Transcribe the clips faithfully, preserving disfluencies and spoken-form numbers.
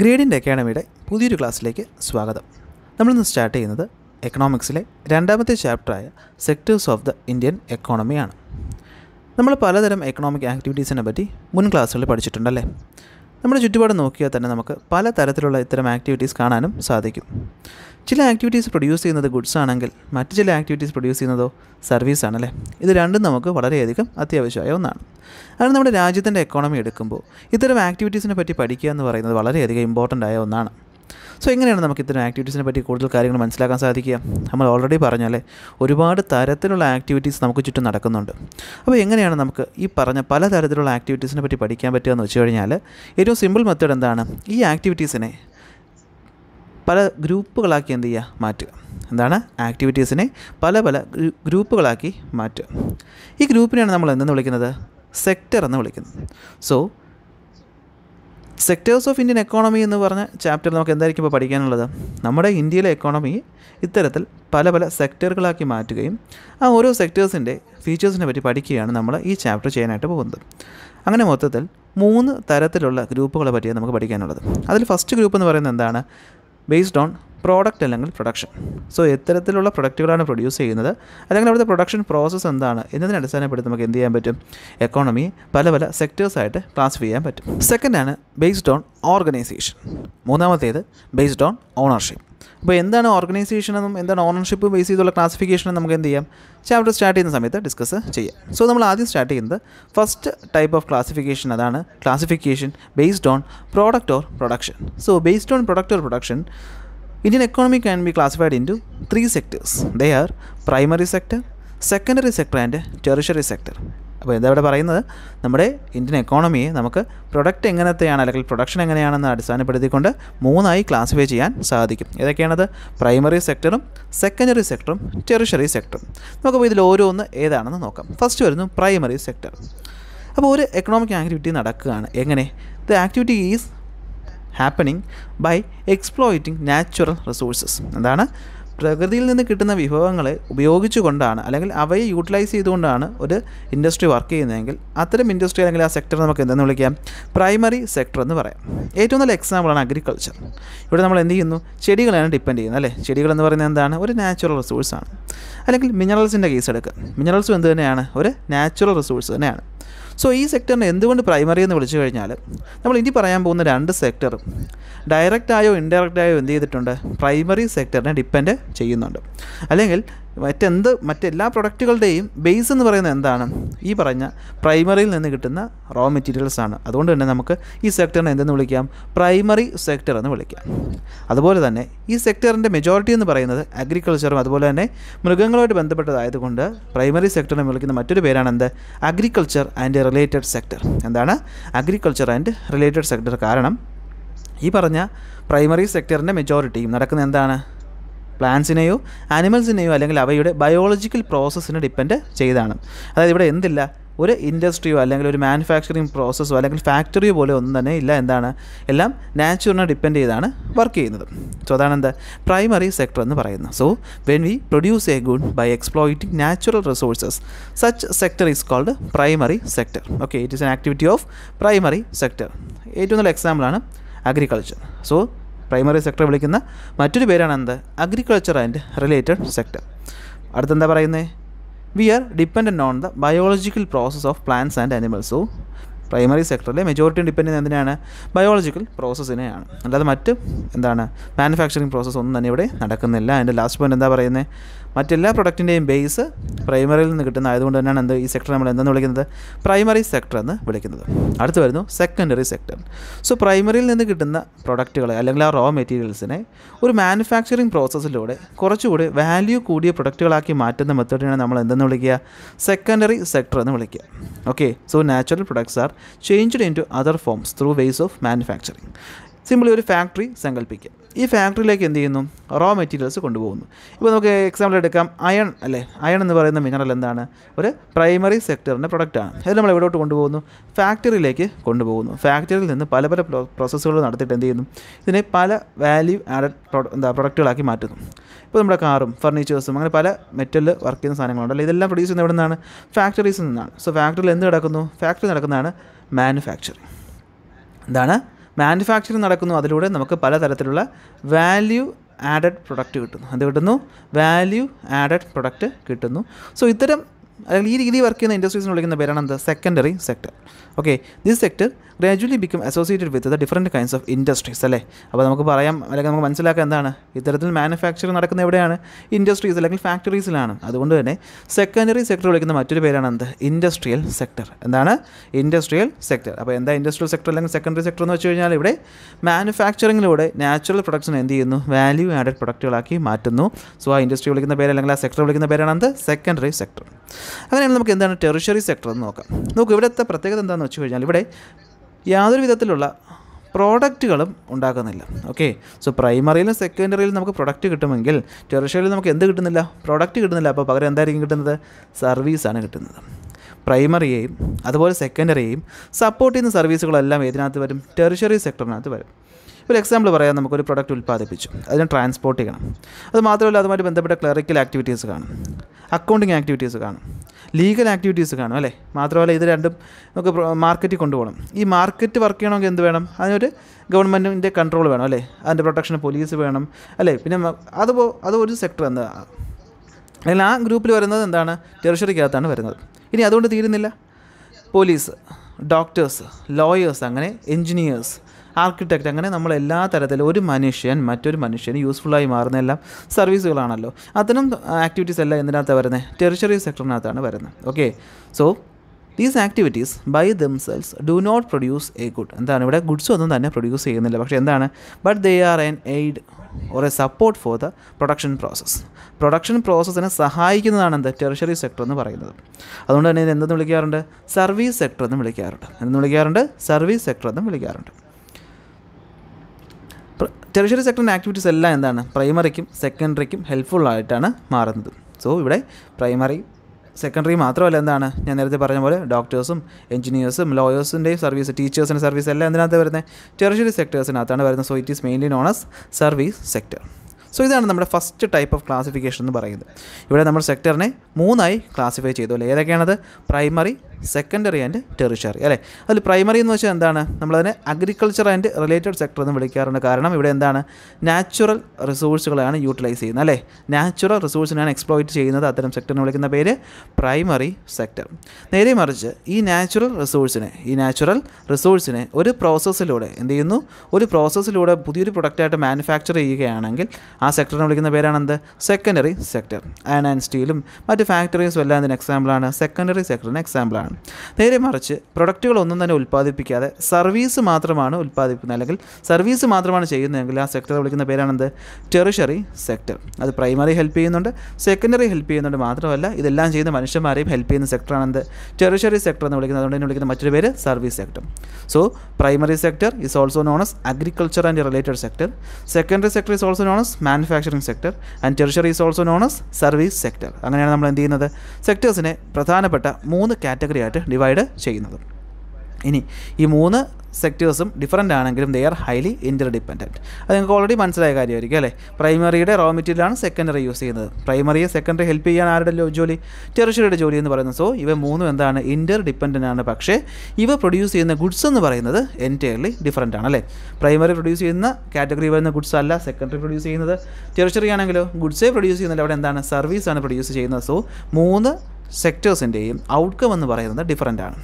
Gradient Academy പുതിയൊരു ക്ലാസ്സിലേക്ക് സ്വാഗതം. നമ്മൾ ഇന്ന് സ്റ്റാർട്ട് ചെയ്യുന്നത് എക്കണോമിക്സിലെ രണ്ടാമത്തെ ചാപ്റ്ററായ സെക്ടേഴ്സ് ഓഫ് ദ ഇന്ത്യൻ എക്കോണമിയാണ്. നമ്മൾ പലതരം എക്കണോമിക് ആക്ടിവിറ്റീസിനെ പറ്റി മുൻ ക്ലാസ്സുകളിൽ പഠിച്ചിട്ടുണ്ടല്ലേ. നമ്മുടെ ചുറ്റുപാട് നോക്കിയാൽ തന്നെ നമുക്ക് പല തരത്തിലുള്ള ഇത്തരം ആക്ടിവിറ്റീസ് കാണാനും സാധിക്കും. ചില ആക്ടിവിറ്റീസ് പ്രൊഡ്യൂസ് ചെയ്യുന്നത് ഗുഡ്സ് ആണെങ്കിൽ മറ്റു ചില ആക്ടിവിറ്റീസ് പ്രൊഡ്യൂസ് ചെയ്യുന്നതോ സർവീസ് ആണല്ലേ. ഇത് രണ്ടും നമുക്ക് വളരെയധികം അത്യാവശ്യമായ ഒന്നാണ്. അത് നമ്മുടെ രാജ്യത്തിൻ്റെ എക്കോണമി എടുക്കുമ്പോൾ ഇത്തരം ആക്ടിവിറ്റീസിനെ പറ്റി പഠിക്കുക എന്ന് പറയുന്നത് വളരെയധികം ഇമ്പോർട്ടൻ്റ് ആയ ഒന്നാണ്. സോ എങ്ങനെയാണ് നമുക്ക് ഇത്തരം ആക്ടിവിറ്റീസിനെ പറ്റി കൂടുതൽ കാര്യങ്ങൾ മനസ്സിലാക്കാൻ സാധിക്കുക? നമ്മൾ ഓൾറെഡി പറഞ്ഞാലേ ഒരുപാട് തരത്തിലുള്ള ആക്ടിവിറ്റീസ് നമുക്ക് ചുറ്റും നടക്കുന്നുണ്ട്. അപ്പോൾ എങ്ങനെയാണ് നമുക്ക് ഈ പറഞ്ഞ പല തരത്തിലുള്ള ആക്ടിവിറ്റീസിനെ പറ്റി പഠിക്കാൻ പറ്റുക എന്ന് വെച്ച് കഴിഞ്ഞാൽ ഏറ്റവും സിമ്പിൾ മെത്തേഡ് എന്താണ്? ഈ ആക്ടിവിറ്റീസിനെ പല ഗ്രൂപ്പുകളാക്കി എന്ത് ചെയ്യുക? മാറ്റുക. എന്താണ്? ആക്ടിവിറ്റീസിനെ പല പല ഗ്രൂപ്പുകളാക്കി മാറ്റുക. ഈ ഗ്രൂപ്പിനെയാണ് നമ്മൾ എന്തെന്ന് വിളിക്കുന്നത്? സെക്ടർ എന്ന് വിളിക്കുന്നത്. So sectors of Indian economy എന്ന് പറഞ്ഞ ചാപ്റ്റർ നമുക്ക് എന്തായിരിക്കും ഇപ്പോൾ പഠിക്കാനുള്ളത്? നമ്മുടെ ഇന്ത്യയിലെ എക്കോണമി ഇത്തരത്തിൽ പല പല സെക്ടറുകളാക്കി മാറ്റുകയും ആ ഓരോ സെക്ടേഴ്സിൻ്റെ ഫീച്ചേഴ്സിനെ പറ്റി പഠിക്കുകയാണ് നമ്മൾ ഈ ചാപ്റ്റർ ചെയ്യാനായിട്ട് പോകുന്നത്. അങ്ങനെ മൊത്തത്തിൽ മൂന്ന് തരത്തിലുള്ള ഗ്രൂപ്പുകളെ പറ്റിയാണ് നമുക്ക് പഠിക്കാനുള്ളത്. അതിൽ ഫസ്റ്റ് ഗ്രൂപ്പ് എന്ന് പറയുന്നത് എന്താണ്? ബേസ്ഡ് ഓൺ പ്രോഡക്റ്റ് അല്ലെങ്കിൽ പ്രൊഡക്ഷൻ. സോ എത്തരത്തിലുള്ള പ്രൊഡക്റ്റുകളാണ് പ്രൊഡ്യൂസ് ചെയ്യുന്നത് അല്ലെങ്കിൽ അവിടുത്തെ പ്രൊഡക്ഷൻ പ്രോസസ്സ് എന്താണ് എന്നതിനെ അടിസ്ഥാനപ്പെടുത്തി നമുക്ക് എന്ത് ചെയ്യാൻ പറ്റും? എക്കോണമിയെ പല പല സെക്ടേഴ്സായിട്ട് ക്ലാസിഫൈ ചെയ്യാൻ പറ്റും. സെക്കൻഡാണ് ബേസ്ഡ് ഓൺ ഓർഗനൈസേഷൻ. മൂന്നാമത്തേത് ബേസ്ഡ് ഓൺ ഓണർഷിപ്പ്. അപ്പോൾ എന്താണ് ഓർഗനൈസേഷനെന്നും എന്താണ് ഓണർഷിപ്പ് ബേസ് ചെയ്തുള്ള ക്ലാസിഫിക്കേഷനും നമുക്ക് എന്ത് ചെയ്യാം? ചാപ്റ്റർ സ്റ്റാർട്ട് ചെയ്യുന്ന സമയത്ത് ഡിസ്കസ് ചെയ്യാം. സോ നമ്മൾ ആദ്യം സ്റ്റാർട്ട് ചെയ്യുന്നത് ഫസ്റ്റ് ടൈപ്പ് ഓഫ് ക്ലാസിഫിക്കേഷൻ. അതാണ് classification based on product or production. So based on product or production, Indian economy can be classified into three sectors. They are primary sector, secondary sector and tertiary sector. അപ്പോൾ എന്താ ഇവിടെ പറയുന്നത്? നമ്മുടെ Indian എക്കോണമിയെ നമുക്ക് product എങ്ങനത്തെയാണ് അല്ലെങ്കിൽ production എങ്ങനെയാണെന്ന് അടിസ്ഥാനപ്പെടുത്തിക്കൊണ്ട് മൂന്നായി classify ചെയ്യാൻ സാധിക്കും. ഏതൊക്കെയാണത്? പ്രൈമറി സെക്ടറും സെക്കൻഡറി സെക്ടറും ടെറിഷറി സെക്ടറും. നമുക്കപ്പോൾ ഇതിൽ ഓരോന്ന് ഏതാണെന്ന് നോക്കാം. ഫസ്റ്റ് വരുന്നു പ്രൈമറി സെക്ടർ. അപ്പോൾ ഒരു എക്കണോമിക് ആക്ടിവിറ്റി നടക്കുകയാണ്. എങ്ങനെ? The activity is happening by exploiting natural resources. എന്താണ്? പ്രകൃതിയിൽ നിന്ന് കിട്ടുന്ന വിഭവങ്ങളെ ഉപയോഗിച്ചുകൊണ്ടാണ് അല്ലെങ്കിൽ അവയെ യൂട്ടിലൈസ് ചെയ്തുകൊണ്ടാണ് ഒരു ഇൻഡസ്ട്രി വർക്ക് ചെയ്യുന്നതെങ്കിൽ അത്തരം ഇൻഡസ്ട്രി അല്ലെങ്കിൽ ആ സെക്ടർ നമുക്ക് എന്തെന്ന് വിളിക്കാം? പ്രൈമറി സെക്ടർ എന്ന് പറയാം. ഏറ്റവും നല്ല എക്സാമ്പിളാണ് അഗ്രികൾച്ചർ. ഇവിടെ നമ്മൾ എന്ത് ചെയ്യുന്നു? ചെടികളെയാണ് ഡിപ്പെൻഡ് ചെയ്യുന്നത് അല്ലേ. ചെടികളെന്ന് പറയുന്നത് എന്താണ്? ഒരു നാച്ചുറൽ റിസോഴ്സാണ്. അല്ലെങ്കിൽ മിനറൽസിൻ്റെ കേസ് എടുക്കുക. മിനറൽസും എന്ത് തന്നെയാണ്? ഒരു നാച്ചുറൽ റിസോഴ്സ് തന്നെയാണ്. സോ ഈ സെക്ടറിനെ എന്തുകൊണ്ട് പ്രൈമറി എന്ന് വിളിച്ചു കഴിഞ്ഞാൽ നമ്മൾ ഇനി പറയാൻ പോകുന്ന രണ്ട് സെക്ടറും ഡയറക്റ്റായോ ഇൻഡയറക്റ്റായോ എന്ത് ചെയ്തിട്ടുണ്ട്? പ്രൈമറി സെക്ടറിനെ ഡിപ്പെൻഡ് ചെയ്യുന്നുണ്ട്. അല്ലെങ്കിൽ മറ്റെന്ത് മറ്റെല്ലാ പ്രൊഡക്റ്റുകളുടെയും ബേസ് എന്ന് പറയുന്നത് എന്താണ്? ഈ പറഞ്ഞ പ്രൈമറിയിൽ നിന്ന് കിട്ടുന്ന റോ മെറ്റീരിയൽസ് ആണ്. അതുകൊണ്ട് തന്നെ നമുക്ക് ഈ സെക്ടറിനെ എന്തെന്ന് വിളിക്കാം? പ്രൈമറി സെക്ടർ എന്ന് വിളിക്കാം. അതുപോലെ തന്നെ ഈ സെക്ടറിൻ്റെ മെജോറിറ്റി എന്ന് പറയുന്നത് അഗ്രികൾച്ചറും അതുപോലെ തന്നെ മൃഗങ്ങളുമായിട്ട് ബന്ധപ്പെട്ടതായതുകൊണ്ട് പ്രൈമറി സെക്ടറിനെ വിളിക്കുന്ന മറ്റൊരു പേരാണ് എന്ത്? Agriculture and related sector. എന്താണ്? Agriculture and related sector. കാരണം ഈ പറഞ്ഞ പ്രൈമറി സെക്ടറിൻ്റെ മെജോറിറ്റിയും നടക്കുന്ന എന്താണ്? പ്ലാന്റ്സിനെയോ ആനിമൽസിനെയോ അല്ലെങ്കിൽ അവയുടെ ബയോളജിക്കൽ പ്രോസസ്സിനെ ഡിപ്പെൻഡ് ചെയ്താണ്. അതായത് ഇവിടെ എന്തില്ല? ഒരു ഇൻഡസ്ട്രിയോ അല്ലെങ്കിൽ ഒരു മാനുഫാക്ചറിങ് പ്രോസസ്സോ അല്ലെങ്കിൽ ഫാക്ടറിയോ പോലെ ഒന്നും തന്നെ ഇല്ല. എന്താണ്? എല്ലാം നാച്ചുറിനെ ഡിപ്പെൻഡ് ചെയ്താണ് വർക്ക് ചെയ്യുന്നത്. സോ അതാണ് എന്താ പ്രൈമറി സെക്ടർ എന്ന് പറയുന്നത്. So when we produce a good by exploiting natural resources such sector is called primary sector. Okay, it is an activity of primary sector. ഏറ്റവും നല്ല എക്സാമ്പിളാണ് അഗ്രികൾച്ചർ. സോ പ്രൈമറി സെക്ടർ വിളിക്കുന്ന മറ്റൊരു പേരാണ് എന്ത്? Agriculture and related sector. അടുത്തെന്താ പറയുന്നത്? We are dependent on the biological process of plants and animals. So primary സെക്ടറിലെ മെജോറിറ്റി ഡിപ്പെൻഡ് ചെയ്യുന്നത് എന്തിനാണ്? ബയോളജിക്കൽ പ്രോസസ്സിനെയാണ്. അല്ലാതെ മറ്റ് എന്താണ് മാനുഫാക്ചറിങ് പ്രോസസ്സ് ഒന്നും തന്നെ ഇവിടെ നടക്കുന്നില്ല. അതിൻ്റെ ലാസ്റ്റ് പോയിൻറ്റ് എന്താ പറയുന്നത്? മറ്റെല്ലാ പ്രൊഡക്റ്റിൻ്റെയും ബേസ് പ്രൈമറിയിൽ നിന്ന് കിട്ടുന്ന ആയതുകൊണ്ട് തന്നെയാണ് എന്ത് ഈ സെക്ടർ നമ്മൾ എന്തെന്ന് വിളിക്കുന്നത്? പ്രൈമറി സെക്ടർ എന്ന് വിളിക്കുന്നത്. അടുത്ത് വരുന്നു സെക്കൻഡറി സെക്ടർ. സോ പ്രൈമറിയിൽ നിന്ന് കിട്ടുന്ന പ്രൊഡക്റ്റുകളെ അല്ലെങ്കിൽ ആ റോ മെറ്റീരിയൽസിനെ ഒരു മാനുഫാക്ചറിങ് പ്രോസസ്സിലൂടെ കുറച്ചുകൂടി വാല്യൂ കൂടിയ പ്രൊഡക്റ്റുകളാക്കി മാറ്റുന്ന മെത്തേഡിനെ നമ്മൾ എന്തെന്ന് വിളിക്കുക? സെക്കൻഡറി സെക്ടർ എന്ന് വിളിക്കുക. Okay, so natural products are changed in to other forms through ways of manufacturing. Simply ഒരു ഫാക്ടറി സങ്കല്പിക്കുക. ഈ ഫാക്ടറിയിലേക്ക് എന്ത് ചെയ്യുന്നു? റോ മെറ്റീരിയൽസ് കൊണ്ടുപോകുന്നു. ഇപ്പോൾ നമുക്ക് എക്സാമ്പിൾ എടുക്കാം അയൺ അല്ലേ. അയൺ എന്ന് പറയുന്ന മിനറൽ എന്താണ്? ഒരു പ്രൈമറി സെക്ടറിൻ്റെ പ്രൊഡക്റ്റാണ്. അത് നമ്മൾ എവിടോട്ട് കൊണ്ടുപോകുന്നു? ഫാക്ടറിയിലേക്ക് കൊണ്ടുപോകുന്നു. ഫാക്ടറിയിൽ നിന്ന് പല പല പ്രോസസ്സുകൾ നടത്തിയിട്ട് എന്ത് ചെയ്യുന്നു? ഇതിനെ പല വാല്യൂ ആഡഡ് എന്താ പ്രൊഡക്റ്റുകളാക്കി മാറ്റുന്നു. ഇപ്പോൾ നമ്മുടെ കാറും ഫർണിച്ചേഴ്സും അങ്ങനെ പല മെറ്റലിൽ വർക്ക് ചെയ്യുന്ന സാധനങ്ങളുണ്ടല്ലോ. ഇതെല്ലാം പ്രൊഡ്യൂസ് ചെയ്യുന്നത് എവിടെ നിന്നാണ്? ഫാക്ടറീസിൽ നിന്നാണ്. സോ ഫാക്ടറിയിൽ എന്ത് നടക്കുന്നു? ഫാക്ടറി നടക്കുന്നതാണ് മാനുഫാക്ചറിങ്. എന്താണ് manufacturing നടക്കുന്നു. അതിലൂടെ നമുക്ക് പലതരത്തിലുള്ള വാല്യൂ ആഡഡ് പ്രൊഡക്റ്റ് കിട്ടുന്നു. അത് കിട്ടുന്നു വാല്യൂ ആഡഡ് പ്രൊഡക്റ്റ് കിട്ടുന്നു. സോ ഇത്തരം അല്ലെങ്കിൽ ഈ രീതി വർക്ക് ചെയ്യുന്ന ഇൻഡസ്ട്രീസിന് വിളിക്കുന്ന പേരാണ് എന്ത്? Secondary sector. Okay, this sector gradually become associated with the different kinds of industries അല്ലേ. അപ്പോൾ നമുക്ക് പറയാം അല്ലെങ്കിൽ നമുക്ക് മനസ്സിലാക്കാം എന്താണ് ഇത്തരത്തിൽ മാനുഫാക്ചറിങ് നടക്കുന്ന എവിടെയാണ്? ഇൻഡസ്ട്രീസ് അല്ലെങ്കിൽ ഫാക്ടറീസിലാണ്. അതുകൊണ്ട് തന്നെ സെക്കൻഡറി സെക്ടർ വിളിക്കുന്ന മറ്റൊരു പേരാണ് എന്ത്? Industrial sector. എന്താണ് ഇൻഡസ്ട്രിയൽ സെക്ടർ? അപ്പോൾ എന്താ ഇൻഡസ്ട്രിയൽ സെക്ടർ അല്ലെങ്കിൽ സെക്കൻഡറി സെക്ടർ എന്ന് വെച്ച് കഴിഞ്ഞാൽ ഇവിടെ മാനുഫാക്ചറിങ്ങിലൂടെ നാച്ചുറൽ പ്രൊഡക്ട്സിന് എന്ത് ചെയ്യുന്നു? വാല്യൂ ആഡഡ് പ്രൊഡക്റ്റുകളാക്കി മാറ്റുന്നു. സോ ആ ഇൻഡസ്ട്രി വിളിക്കുന്ന പേര് അല്ലെങ്കിൽ ആ സെക്ടർ വിളിക്കുന്ന പേരാണ് എന്ത്? Secondary sector. അങ്ങനെയാണ് നമുക്ക് എന്താണ് ടെറിഷറി സെക്ടർ എന്ന് നോക്കാം. നമുക്ക് ഇവിടുത്തെ പ്രത്യേകത എന്താണെന്ന് വെച്ച് കഴിഞ്ഞാൽ ഇവിടെ യാതൊരു വിധത്തിലുള്ള പ്രോഡക്റ്റുകളും ഉണ്ടാക്കുന്നില്ല. ഓക്കെ, സോ പ്രൈമറിയിലും സെക്കൻഡറിയിലും നമുക്ക് പ്രൊഡക്റ്റ് കിട്ടുമെങ്കിൽ ടെറിഷറിയിൽ നമുക്ക് എന്ത് കിട്ടുന്നില്ല? പ്രോഡക്റ്റ് കിട്ടുന്നില്ല. അപ്പോൾ പകരം എന്തായിരിക്കും കിട്ടുന്നത്? സർവീസാണ് കിട്ടുന്നത്. പ്രൈമറിയെയും അതുപോലെ സെക്കൻഡറിയെയും സപ്പോർട്ട് ചെയ്യുന്ന സർവീസുകളെല്ലാം ഏതിനകത്ത് വരും? ടെറിഷറി സെക്ടറിനകത്ത് വരും. ഒരു എക്സാമ്പിൾ പറയാം, നമുക്കൊരു പ്രൊഡക്റ്റ് ഉൽപ്പാദിപ്പിച്ചു, അതിന് ട്രാൻസ്പോർട്ട് ചെയ്യണം. അത് മാത്രമല്ല അതുമായിട്ട് ബന്ധപ്പെട്ട ക്ലറിക്കൽ ആക്ടിവിറ്റീസ് കാണും, അക്കൗണ്ടിങ് ആക്ടിവിറ്റീസ് കാണും, ലീഗൽ ആക്ടിവിറ്റീസ് കാണും അല്ലേ. മാത്രമല്ല ഇത് രണ്ടും നമുക്ക് മാർക്കറ്റിൽ കൊണ്ടുപോകണം. ഈ മാർക്കറ്റ് വർക്ക് ചെയ്യണമെങ്കിൽ എന്ത് വേണം? അതിനൊരു ഗവൺമെൻറ്റിൻ്റെ കൺട്രോൾ വേണം അല്ലേ, അതിൻ്റെ പ്രൊട്ടക്ഷന് പോലീസ് വേണം അല്ലേ. പിന്നെ അതുപോ അത് ഒരു സെക്ടർ എന്താ അല്ലെങ്കിൽ ആ ഗ്രൂപ്പിൽ വരുന്നത് എന്താണ്? ടെറിഷറിക്കകത്താണ് വരുന്നത്. ഇനി അതുകൊണ്ട് തീരുന്നില്ല, പോലീസ്, ഡോക്ടേഴ്സ്, ലോയേഴ്സ്, അങ്ങനെ എൻജിനീയേഴ്സ്, ആർക്കിടെക്റ്റ്, അങ്ങനെ നമ്മൾ എല്ലാ തരത്തിലും ഒരു മനുഷ്യൻ മറ്റൊരു മനുഷ്യന് യൂസ്ഫുള്ളായി മാറുന്ന എല്ലാം സർവീസുകളാണല്ലോ. അത്തരം ആക്ടിവിറ്റീസ് എല്ലാം എന്തിനകത്താണ് വരുന്നത്? ടെറിഷറി സെക്ടറിനകത്താണ് വരുന്നത്. Okay, so these activities by themselves do not produce a good. എന്താണ് ഇവിടെ ഗുഡ്സ് ഒന്നും തന്നെ പ്രൊഡ്യൂസ് ചെയ്യുന്നില്ല, പക്ഷേ എന്താണ്? But they are an aid or a support for the production process. Production പ്രോസസ്സിനെ സഹായിക്കുന്നതാണ് എന്ത്? ടെറിഷറി സെക്ടർ എന്ന് പറയുന്നത്. അതുകൊണ്ട് തന്നെ ഇത് എന്തെന്ന് വിളിക്കാറുണ്ട്? സർവീസ് സെക്ടർ എന്ന് വിളിക്കാറുണ്ട്. എന്തെന്ന് വിളിക്കാറുണ്ട്? സർവീസ് സെക്ടർ എന്ന് വിളിക്കാറുണ്ട്. ടെറിഷറി സെക്ടറിൻ്റെ ആക്ടിവിറ്റീസ് എല്ലാം എന്താണ്? പ്രൈമറിക്കും സെക്കൻഡറിക്കും ഹെൽപ്ഫുള്ളായിട്ടാണ് മാറുന്നത്. സോ ഇവിടെ പ്രൈമറി സെക്കൻഡറി മാത്രമല്ല എന്താണ് ഞാൻ നേരത്തെ പറഞ്ഞ പോലെ ഡോക്ടേഴ്സും എൻജിനീയേഴ്സും ലോയേഴ്സിൻ്റെയും സർവീസ്, ടീച്ചേഴ്സിൻ്റെ സർവീസ് എല്ലാം എന്തിനകത്ത് വരുന്നത്? ടെറിഷറി സെക്ടേഴ്സിനകത്താണ് വരുന്നത്. So it is mainly known as service sector. So ഇതാണ് നമ്മുടെ ഫസ്റ്റ് ടൈപ്പ് ഓഫ് ക്ലാസിഫിക്കേഷൻ എന്ന് പറയുന്നത്. ഇവിടെ നമ്മൾ സെക്ടറിനെ മൂന്നായി ക്ലാസിഫൈ ചെയ്തു അല്ലേ. ഏതൊക്കെയാണത്? പ്രൈമറി, സെക്കൻഡറി ആൻഡ് ടെറിഷറി അല്ലേ. അതിൽ പ്രൈമറി എന്ന് വെച്ചാൽ എന്താണ്? നമ്മളതിനെ അഗ്രികൾച്ചർ ആൻഡ് റിലേറ്റഡ് സെക്ടർ എന്ന് വിളിക്കാറുണ്ട്. കാരണം ഇവിടെ എന്താണ്? നാച്ചുറൽ റിസോഴ്സുകളാണ് യൂട്ടിലൈസ് ചെയ്യുന്നത് അല്ലേ. നാച്ചുറൽ റിസോഴ്സിനാണ് എക്സ്പ്ലോയിറ്റ് ചെയ്യുന്നത്. അത്തരം സെക്ടറിനെ വിളിക്കുന്ന പേര് പ്രൈമറി സെക്ടർ. നേരെ മറിച്ച് ഈ നാച്ചുറൽ റിസോഴ്സിനെ ഈ നാച്ചുറൽ റിസോഴ്സിനെ ഒരു പ്രോസസ്സിലൂടെ എന്ത് ചെയ്യുന്നു? ഒരു പ്രോസസ്സിലൂടെ പുതിയൊരു പ്രൊഡക്റ്റായിട്ട് മാനുഫാക്ചർ ചെയ്യുകയാണെങ്കിൽ ആ സെക്ടറിനെ വിളിക്കുന്ന പേരാണെന്ത്? Secondary sector. അയൺ ആൻഡ് സ്റ്റീലും മറ്റ് ഫാക്ടറീസും എല്ലാം അതിന് എക്സാമ്പിളാണ്. സെക്കൻഡറി സെക്ടറിന് എക്സാമ്പിളാണ്. നേരെ മറിച്ച് പ്രൊഡക്റ്റുകളൊന്നും തന്നെ ഉൽപ്പാദിപ്പിക്കാതെ സർവീസ് മാത്രമാണ് ഉൽപ്പാദിപ്പിക്കുന്നത് അല്ലെങ്കിൽ സർവീസ് മാത്രമാണ് ചെയ്യുന്നതെങ്കിൽ ആ സെക്ടറെ വിളിക്കുന്ന പേരാണെന്ത്? Tertiary sector. അത് പ്രൈമറി ഹെൽപ്പ് ചെയ്യുന്നുണ്ട്, സെക്കൻഡറി ഹെൽപ്പ് ചെയ്യുന്നുണ്ട്, മാത്രമല്ല ഇതെല്ലാം ചെയ്യുന്ന മനുഷ്യന്മാരെയും ഹെൽപ്പ് ചെയ്യുന്ന സെക്ടറാണെന്ത്? ടെറിഷറി സെക്ടർ എന്ന് വിളിക്കുന്നത്. അതുകൊണ്ട് തന്നെ വിളിക്കുന്ന മറ്റൊരു പേര് service sector. So primary sector is also known as agriculture and related sector. Secondary sector is also known as manufacturing sector and tertiary is also known as service sector. അങ്ങനെയാണ് നമ്മൾ എന്ത് ചെയ്യുന്നത്? സെക്ടേഴ്സിനെ പ്രധാനപ്പെട്ട മൂന്ന് കാറ്റഗറി ആയിട്ട് ഡിവൈഡ് ചെയ്യുന്നത്. ഇനി ഈ മൂന്ന് സെക്ടേഴ്സും ഡിഫറൻ്റ് ആണെങ്കിലും ദേ ആർ ഹൈലി ഇൻ്റർഡിപ്പെൻഡൻറ്റ്. അത് നിങ്ങൾക്ക് ഓൾറെഡി മനസ്സിലായ കാര്യമായിരിക്കും അല്ലേ. പ്രൈമറിയുടെ റോ മെറ്റീരിയലാണ് സെക്കൻഡറി യൂസ് ചെയ്യുന്നത്. പ്രൈമറിയെ സെക്കൻഡറി ഹെൽപ്പ് ചെയ്യാൻ ആരുടെ ജോലി? ടെറിഷറിയുടെ ജോലി എന്ന് പറയുന്നത്. സോ ഇവ മൂന്നും എന്താണ്? ഇൻ്റർഡിപ്പെൻഡൻ്റ് ആണ്. പക്ഷേ ഇവ പ്രൊഡ്യൂസ് ചെയ്യുന്ന ഗുഡ്സ് എന്ന് പറയുന്നത് എൻറ്റയർലി ഡിഫറൻ്റ് ആണ് അല്ലേ. പ്രൈമറി പ്രൊഡ്യൂസ് ചെയ്യുന്ന കാറ്റഗറി വരുന്ന ഗുഡ്സ് അല്ല സെക്കൻഡറി പ്രൊഡ്യൂസ് ചെയ്യുന്നത്. ടെറിഷറി ആണെങ്കിലോ ഗുഡ്സേ പ്രൊഡ്യൂസ് ചെയ്യുന്നില്ല, അവിടെ എന്താണ്? സർവീസാണ് പ്രൊഡ്യൂസ് ചെയ്യുന്നത്. സോ മൂന്ന് സെക്ടേഴ്സിൻ്റെയും ഔട്ട്കം എന്ന് പറയുന്നത് ഡിഫറൻ്റ് ആണ്.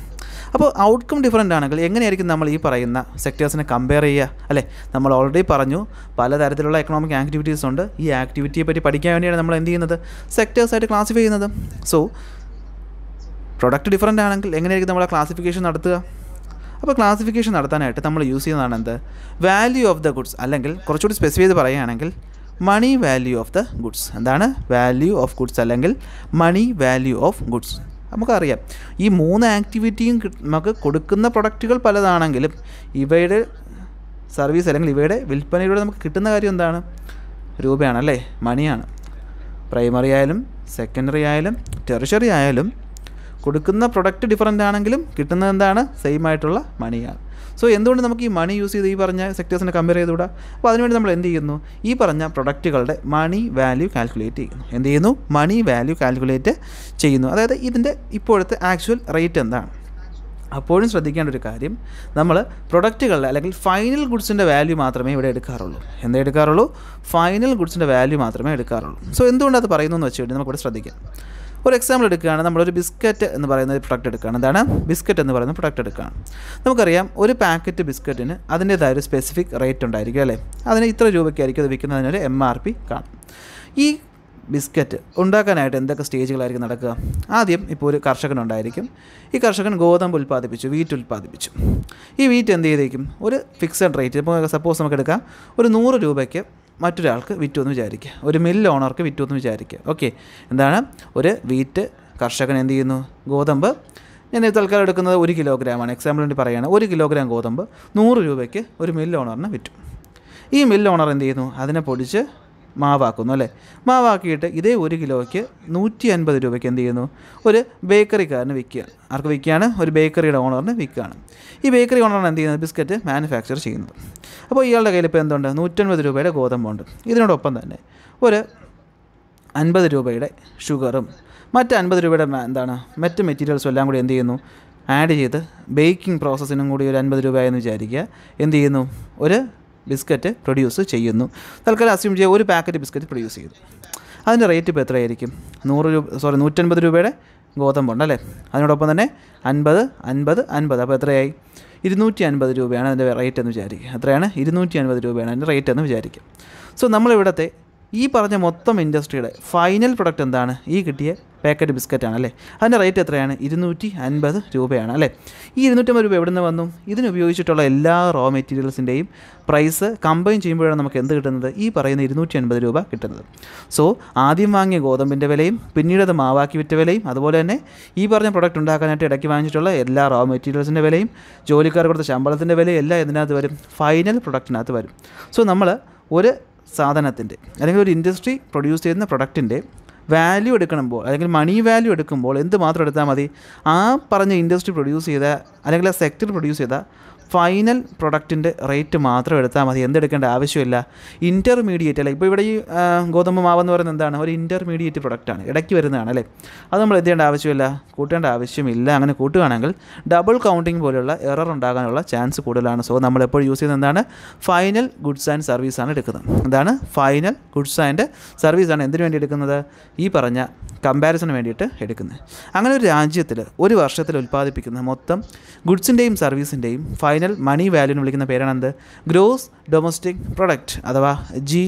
അപ്പോൾ ഔട്ട്കം ഡിഫറൻ്റ് ആണെങ്കിൽ എങ്ങനെയായിരിക്കും നമ്മൾ ഈ പറയുന്ന സെക്ടേഴ്സിനെ കമ്പയർ ചെയ്യുക അല്ലേ. നമ്മൾ ഓൾറെഡി പറഞ്ഞു പലതരത്തിലുള്ള എക്കണോമിക് ആക്ടിവിറ്റീസ് ഉണ്ട്. ഈ ആക്ടിവിറ്റിയെ പറ്റി പഠിക്കാൻ വേണ്ടിയാണ് നമ്മൾ എന്ത് ചെയ്യുന്നത്? സെക്ടേഴ്സായിട്ട് ക്ലാസിഫൈ ചെയ്യുന്നത്. സോ പ്രൊഡക്റ്റ് ഡിഫറൻ്റ് ആണെങ്കിൽ എങ്ങനെയായിരിക്കും നമ്മൾ ക്ലാസിഫിക്കേഷൻ നടത്തുക? അപ്പോൾ ക്ലാസിഫിക്കേഷൻ നടത്താനായിട്ട് നമ്മൾ യൂസ് ചെയ്യുന്നതാണ് എന്ത്? വാല്യൂ ഓഫ് ദ ഗുഡ്സ്, അല്ലെങ്കിൽ കുറച്ചുകൂടി സ്പെസിഫൈ ചെയ്ത് പറയുകയാണെങ്കിൽ money value of the goods. എന്താണ് വാല്യൂ ഓഫ് ഗുഡ്സ് അല്ലെങ്കിൽ മണി വാല്യൂ ഓഫ് ഗുഡ്സ്? നമുക്കറിയാം ഈ മൂന്ന് ആക്ടിവിറ്റിയും നമുക്ക് കൊടുക്കുന്ന പ്രൊഡക്റ്റുകൾ പലതാണെങ്കിലും ഇവയുടെ സർവീസ് അല്ലെങ്കിൽ ഇവയുടെ വിൽപ്പനയിലൂടെ നമുക്ക് കിട്ടുന്ന കാര്യം എന്താണ്? രൂപയാണല്ലേ, മണിയാണ്. പ്രൈമറി ആയാലും സെക്കൻഡറി ആയാലും ടെറിഷറി ആയാലും കൊടുക്കുന്ന പ്രൊഡക്റ്റ് ഡിഫറൻ്റ് ആണെങ്കിലും കിട്ടുന്നത് എന്താണ്? സെയിം ആയിട്ടുള്ള മണിയാണ്. സോ എന്തുകൊണ്ട് നമുക്ക് ഈ മണി യൂസ് ചെയ്ത് ഈ പറഞ്ഞ സെക്ടേഴ്സിനെ കമ്പയർ ചെയ്തുകൂടാ? അപ്പോൾ അതിനുവേണ്ടി നമ്മൾ എന്ത് ചെയ്യുന്നു? ഈ പറഞ്ഞ പ്രൊഡക്റ്റുകളുടെ മണി വാല്യൂ കാൽക്കുലേറ്റ് ചെയ്യുന്നു. എന്ത് ചെയ്യുന്നു? മണി വാല്യൂ കാൽക്കുലേറ്റ് ചെയ്യുന്നു. അതായത് ഇതിൻ്റെ ഇപ്പോഴത്തെ ആക്ച്വൽ റേറ്റ് എന്താണ്, അപ്പോഴും ശ്രദ്ധിക്കേണ്ട ഒരു കാര്യം, നമ്മൾ പ്രൊഡക്റ്റുകളുടെ അല്ലെങ്കിൽ ഫൈനൽ ഗുഡ്സിൻ്റെ വാല്യൂ മാത്രമേ ഇവിടെ എടുക്കാറുള്ളൂ. എന്താ എടുക്കാറുള്ളൂ? ഫൈനൽ ഗുഡ്സിൻ്റെ വാല്യൂ മാത്രമേ എടുക്കാറുള്ളൂ. സോ എന്തുകൊണ്ട് അത് പറയുന്നു എന്ന് വെച്ച് കഴിഞ്ഞാൽ നമുക്കിവിടെ ശ്രദ്ധിക്കാം. ഒരു എക്സാമ്പിൾ എടുക്കുകയാണ്, നമ്മളൊരു ബിസ്ക്കറ്റ് എന്ന് പറയുന്ന ഒരു പ്രൊഡക്റ്റ് എടുക്കുകയാണ്. എന്താണ് ബിസ്ക്കറ്റ് എന്ന് പറയുന്ന പ്രൊഡക്റ്റ് എടുക്കുകയാണ്. നമുക്കറിയാം ഒരു പാക്കറ്റ് ബിസ്ക്കറ്റിന് അതിൻ്റേതായ ഒരു സ്പെസിഫിക് റേറ്റ് ഉണ്ടായിരിക്കും അല്ലേ. അതിന് ഇത്ര രൂപയ്ക്കായിരിക്കും അത് വിൽക്കുന്നതിനൊരു എം ആർ പി കാണും. ഈ ബിസ്ക്കറ്റ് ഉണ്ടാക്കാനായിട്ട് എന്തൊക്കെ സ്റ്റേജുകളായിരിക്കും നടക്കുക? ആദ്യം ഇപ്പോൾ ഒരു കർഷകനുണ്ടായിരിക്കും. ഈ കർഷകൻ ഗോതമ്പ് ഉൽപ്പാദിപ്പിച്ചു, വീറ്റ് ഉൽപ്പാദിപ്പിച്ചു. ഈ വീറ്റ് എന്ത് ചെയ്തേക്കും? ഒരു ഫിക്സഡ് റേറ്റ്, ഇപ്പോൾ സപ്പോസ് നമുക്ക് എടുക്കാം ഒരു നൂറ് രൂപയ്ക്ക് മറ്റൊരാൾക്ക് വിറ്റു എന്ന് വിചാരിക്കുക, ഒരു മില്ല് ഓണർക്ക് വിറ്റു എന്ന് വിചാരിക്കുക. ഓക്കെ, എന്താണ് ഒരു വീറ്റ് കർഷകൻ എന്ത് ചെയ്യുന്നു? ഗോതമ്പ് ഞാൻ തൽക്കാലം എടുക്കുന്നത് ഒരു കിലോഗ്രാമാണ്, എക്സാമ്പിൾ വേണ്ടി പറയുകയാണ്. ഒരു കിലോഗ്രാം ഗോതമ്പ് നൂറ് രൂപയ്ക്ക് ഒരു മില്ല് ഓണറിന് വിറ്റു. ഈ മില്ല് ഓണർ എന്ത് ചെയ്യുന്നു? അതിനെ പൊടിച്ച് മാവാക്കുന്നു അല്ലേ. മാവാക്കിയിട്ട് ഇതേ ഒരു കിലോയ്ക്ക് നൂറ്റി അൻപത് രൂപയ്ക്ക് എന്ത് ചെയ്യുന്നു? ഒരു ബേക്കറിക്കാരന് വിൽക്കുകയാണ്. ആർക്ക് വിൽക്കുകയാണ്? ഒരു ബേക്കറിയുടെ ഓണറിന് വിൽക്കുകയാണ്. ഈ ബേക്കറി ഓണറാണ് എന്ത് ചെയ്യുന്നത്? ബിസ്ക്കറ്റ് മാനുഫാക്ചർ ചെയ്യുന്നത്. അപ്പോൾ ഇയാളുടെ കയ്യിൽ ഇപ്പോൾ എന്തുണ്ട്? നൂറ്റൻപത് രൂപയുടെ ഗോതമ്പുണ്ട്. ഇതിനോടൊപ്പം തന്നെ ഒരു അൻപത് രൂപയുടെ ഷുഗറും മറ്റ് അൻപത് രൂപയുടെ എന്താണ് മറ്റ് മെറ്റീരിയൽസും എല്ലാം കൂടി എന്ത് ചെയ്യുന്നു? ആഡ് ചെയ്ത് ബേക്കിംഗ് പ്രോസസ്സിനും കൂടി ഒരു അൻപത് രൂപയെന്ന് വിചാരിക്കുക. എന്ത് ചെയ്യുന്നു? ഒരു ബിസ്ക്കറ്റ് പ്രൊഡ്യൂസ് ചെയ്യുന്നു. തൽക്കാലം അസ്യൂം ചെയ്യുക ഒരു പാക്കറ്റ് ബിസ്ക്കറ്റ് പ്രൊഡ്യൂസ് ചെയ്തു. അതിൻ്റെ റേറ്റ് ഇപ്പോൾ എത്രയായിരിക്കും? നൂറ് രൂപ സോറി നൂറ്റൻപത് രൂപയുടെ ഗോതമ്പുണ്ടല്ലേ. അതിനോടൊപ്പം തന്നെ അൻപത് അൻപത് അൻപത് അപ്പോൾ എത്രയായി? ഇരുന്നൂറ്റി അൻപത് രൂപയാണ് അതിൻ്റെ റേറ്റ് എന്ന് വിചാരിക്കുക. എത്രയാണ്? ഇരുന്നൂറ്റി അൻപത് രൂപയാണ് അതിൻ്റെ റേറ്റ് എന്ന് വിചാരിക്കുക. സോ നമ്മളിവിടുത്തെ ഈ പറഞ്ഞ മൊത്തം ഇൻഡസ്ട്രിയുടെ ഫൈനൽ പ്രൊഡക്റ്റ് എന്താണ്? ഈ കിട്ടിയ പാക്കറ്റ് ബിസ്ക്കറ്റാണ് അല്ലേ. അതിൻ്റെ റേറ്റ് എത്രയാണ്? ഇരുന്നൂറ്റി അൻപത് രൂപയാണ് അല്ലേ. ഈ ഇരുന്നൂറ്റമ്പത് രൂപ എവിടെ നിന്ന് വന്നു? ഇതിനുപയോഗിച്ചിട്ടുള്ള എല്ലാ റോ മെറ്റീരിയൽസിൻ്റെയും പ്രൈസ് കമ്പൈൻ ചെയ്യുമ്പോഴാണ് നമുക്ക് എന്ത് കിട്ടുന്നത്? ഈ പറയുന്ന ഇരുന്നൂറ്റി അൻപത് രൂപ കിട്ടുന്നത്. സോ ആദ്യം വാങ്ങിയ ഗോതമ്പിൻ്റെ വിലയും പിന്നീട് അത് മാവാക്കി വിറ്റ വിലയും അതുപോലെ തന്നെ ഈ പറഞ്ഞ പ്രൊഡക്റ്റ് ഉണ്ടാക്കാനായിട്ട് ഇടയ്ക്ക് വാങ്ങിച്ചിട്ടുള്ള എല്ലാ റോ മെറ്റീരിയൽസിൻ്റെ വിലയും ജോലിക്കാർ കൊടുത്ത ശമ്പളത്തിൻ്റെ വിലയും എല്ലാം ഇതിനകത്ത് വരും, ഫൈനൽ പ്രൊഡക്റ്റിനകത്ത് വരും. സോ നമ്മൾ ഒരു സാധനത്തിൻ്റെ അല്ലെങ്കിൽ ഒരു ഇൻഡസ്ട്രി പ്രൊഡ്യൂസ് ചെയ്യുന്ന പ്രൊഡക്റ്റിൻ്റെ വാല്യൂ എടുക്കുമ്പോൾ അല്ലെങ്കിൽ മണി വാല്യൂ എടുക്കുമ്പോൾ എന്ത് മാത്രം എടുത്താൽ മതി? ആ പറഞ്ഞ ഇൻഡസ്ട്രി പ്രൊഡ്യൂസ് ചെയ്ത അല്ലെങ്കിൽ ആ സെക്ടർ പ്രൊഡ്യൂസ് ചെയ്ത ഫൈനൽ പ്രൊഡക്റ്റിൻ്റെ റേറ്റ് മാത്രം എടുത്താൽ മതി. എന്തെടുക്കേണ്ട ആവശ്യമില്ല. ഇൻ്റർമീഡിയറ്റ് അല്ലേ, ഇപ്പോൾ ഇവിടെ ഈ ഗോതമ്പ് മാവെന്ന് പറയുന്നത് എന്താണ്? ഒരു ഇൻ്റർമീഡിയറ്റ് പ്രൊഡക്റ്റാണ്, ഇടയ്ക്ക് വരുന്നതാണ് അല്ലേ. അത് നമ്മൾ എന്ത് ചെയ്യേണ്ട ആവശ്യമില്ല, കൂട്ടേണ്ട ആവശ്യമില്ല. അങ്ങനെ കൂട്ടുകയാണെങ്കിൽ ഡബിൾ കൗണ്ടിങ് പോലെയുള്ള എറർ ഉണ്ടാകാനുള്ള ചാൻസ് കൂടുതലാണ്. സോ നമ്മളെപ്പോൾ യൂസ് ചെയ്യുന്നത് എന്താണ്? ഫൈനൽ ഗുഡ്സ് ആൻഡ് സർവീസാണ് എടുക്കുന്നത്. എന്താണ്? ഫൈനൽ ഗുഡ്സ് ആൻഡ് സർവീസാണ്. എന്തിനു വേണ്ടി എടുക്കുന്നത്? ഈ പറഞ്ഞ കമ്പാരിസന് വേണ്ടിയിട്ട് എടുക്കുന്നത്. അങ്ങനെ ഒരു രാജ്യത്തിൽ ഒരു വർഷത്തിൽ ഉൽപ്പാദിപ്പിക്കുന്ന മൊത്തം ഗുഡ്സിൻ്റെയും സർവീസിൻ്റെയും ഫൈനൽ മണി വാല്യൂ എന്ന് വിളിക്കുന്ന പേരാണെന്ത്? ഗ്രോസ് ഡൊമസ്റ്റിക് പ്രൊഡക്റ്റ് അഥവാ ജി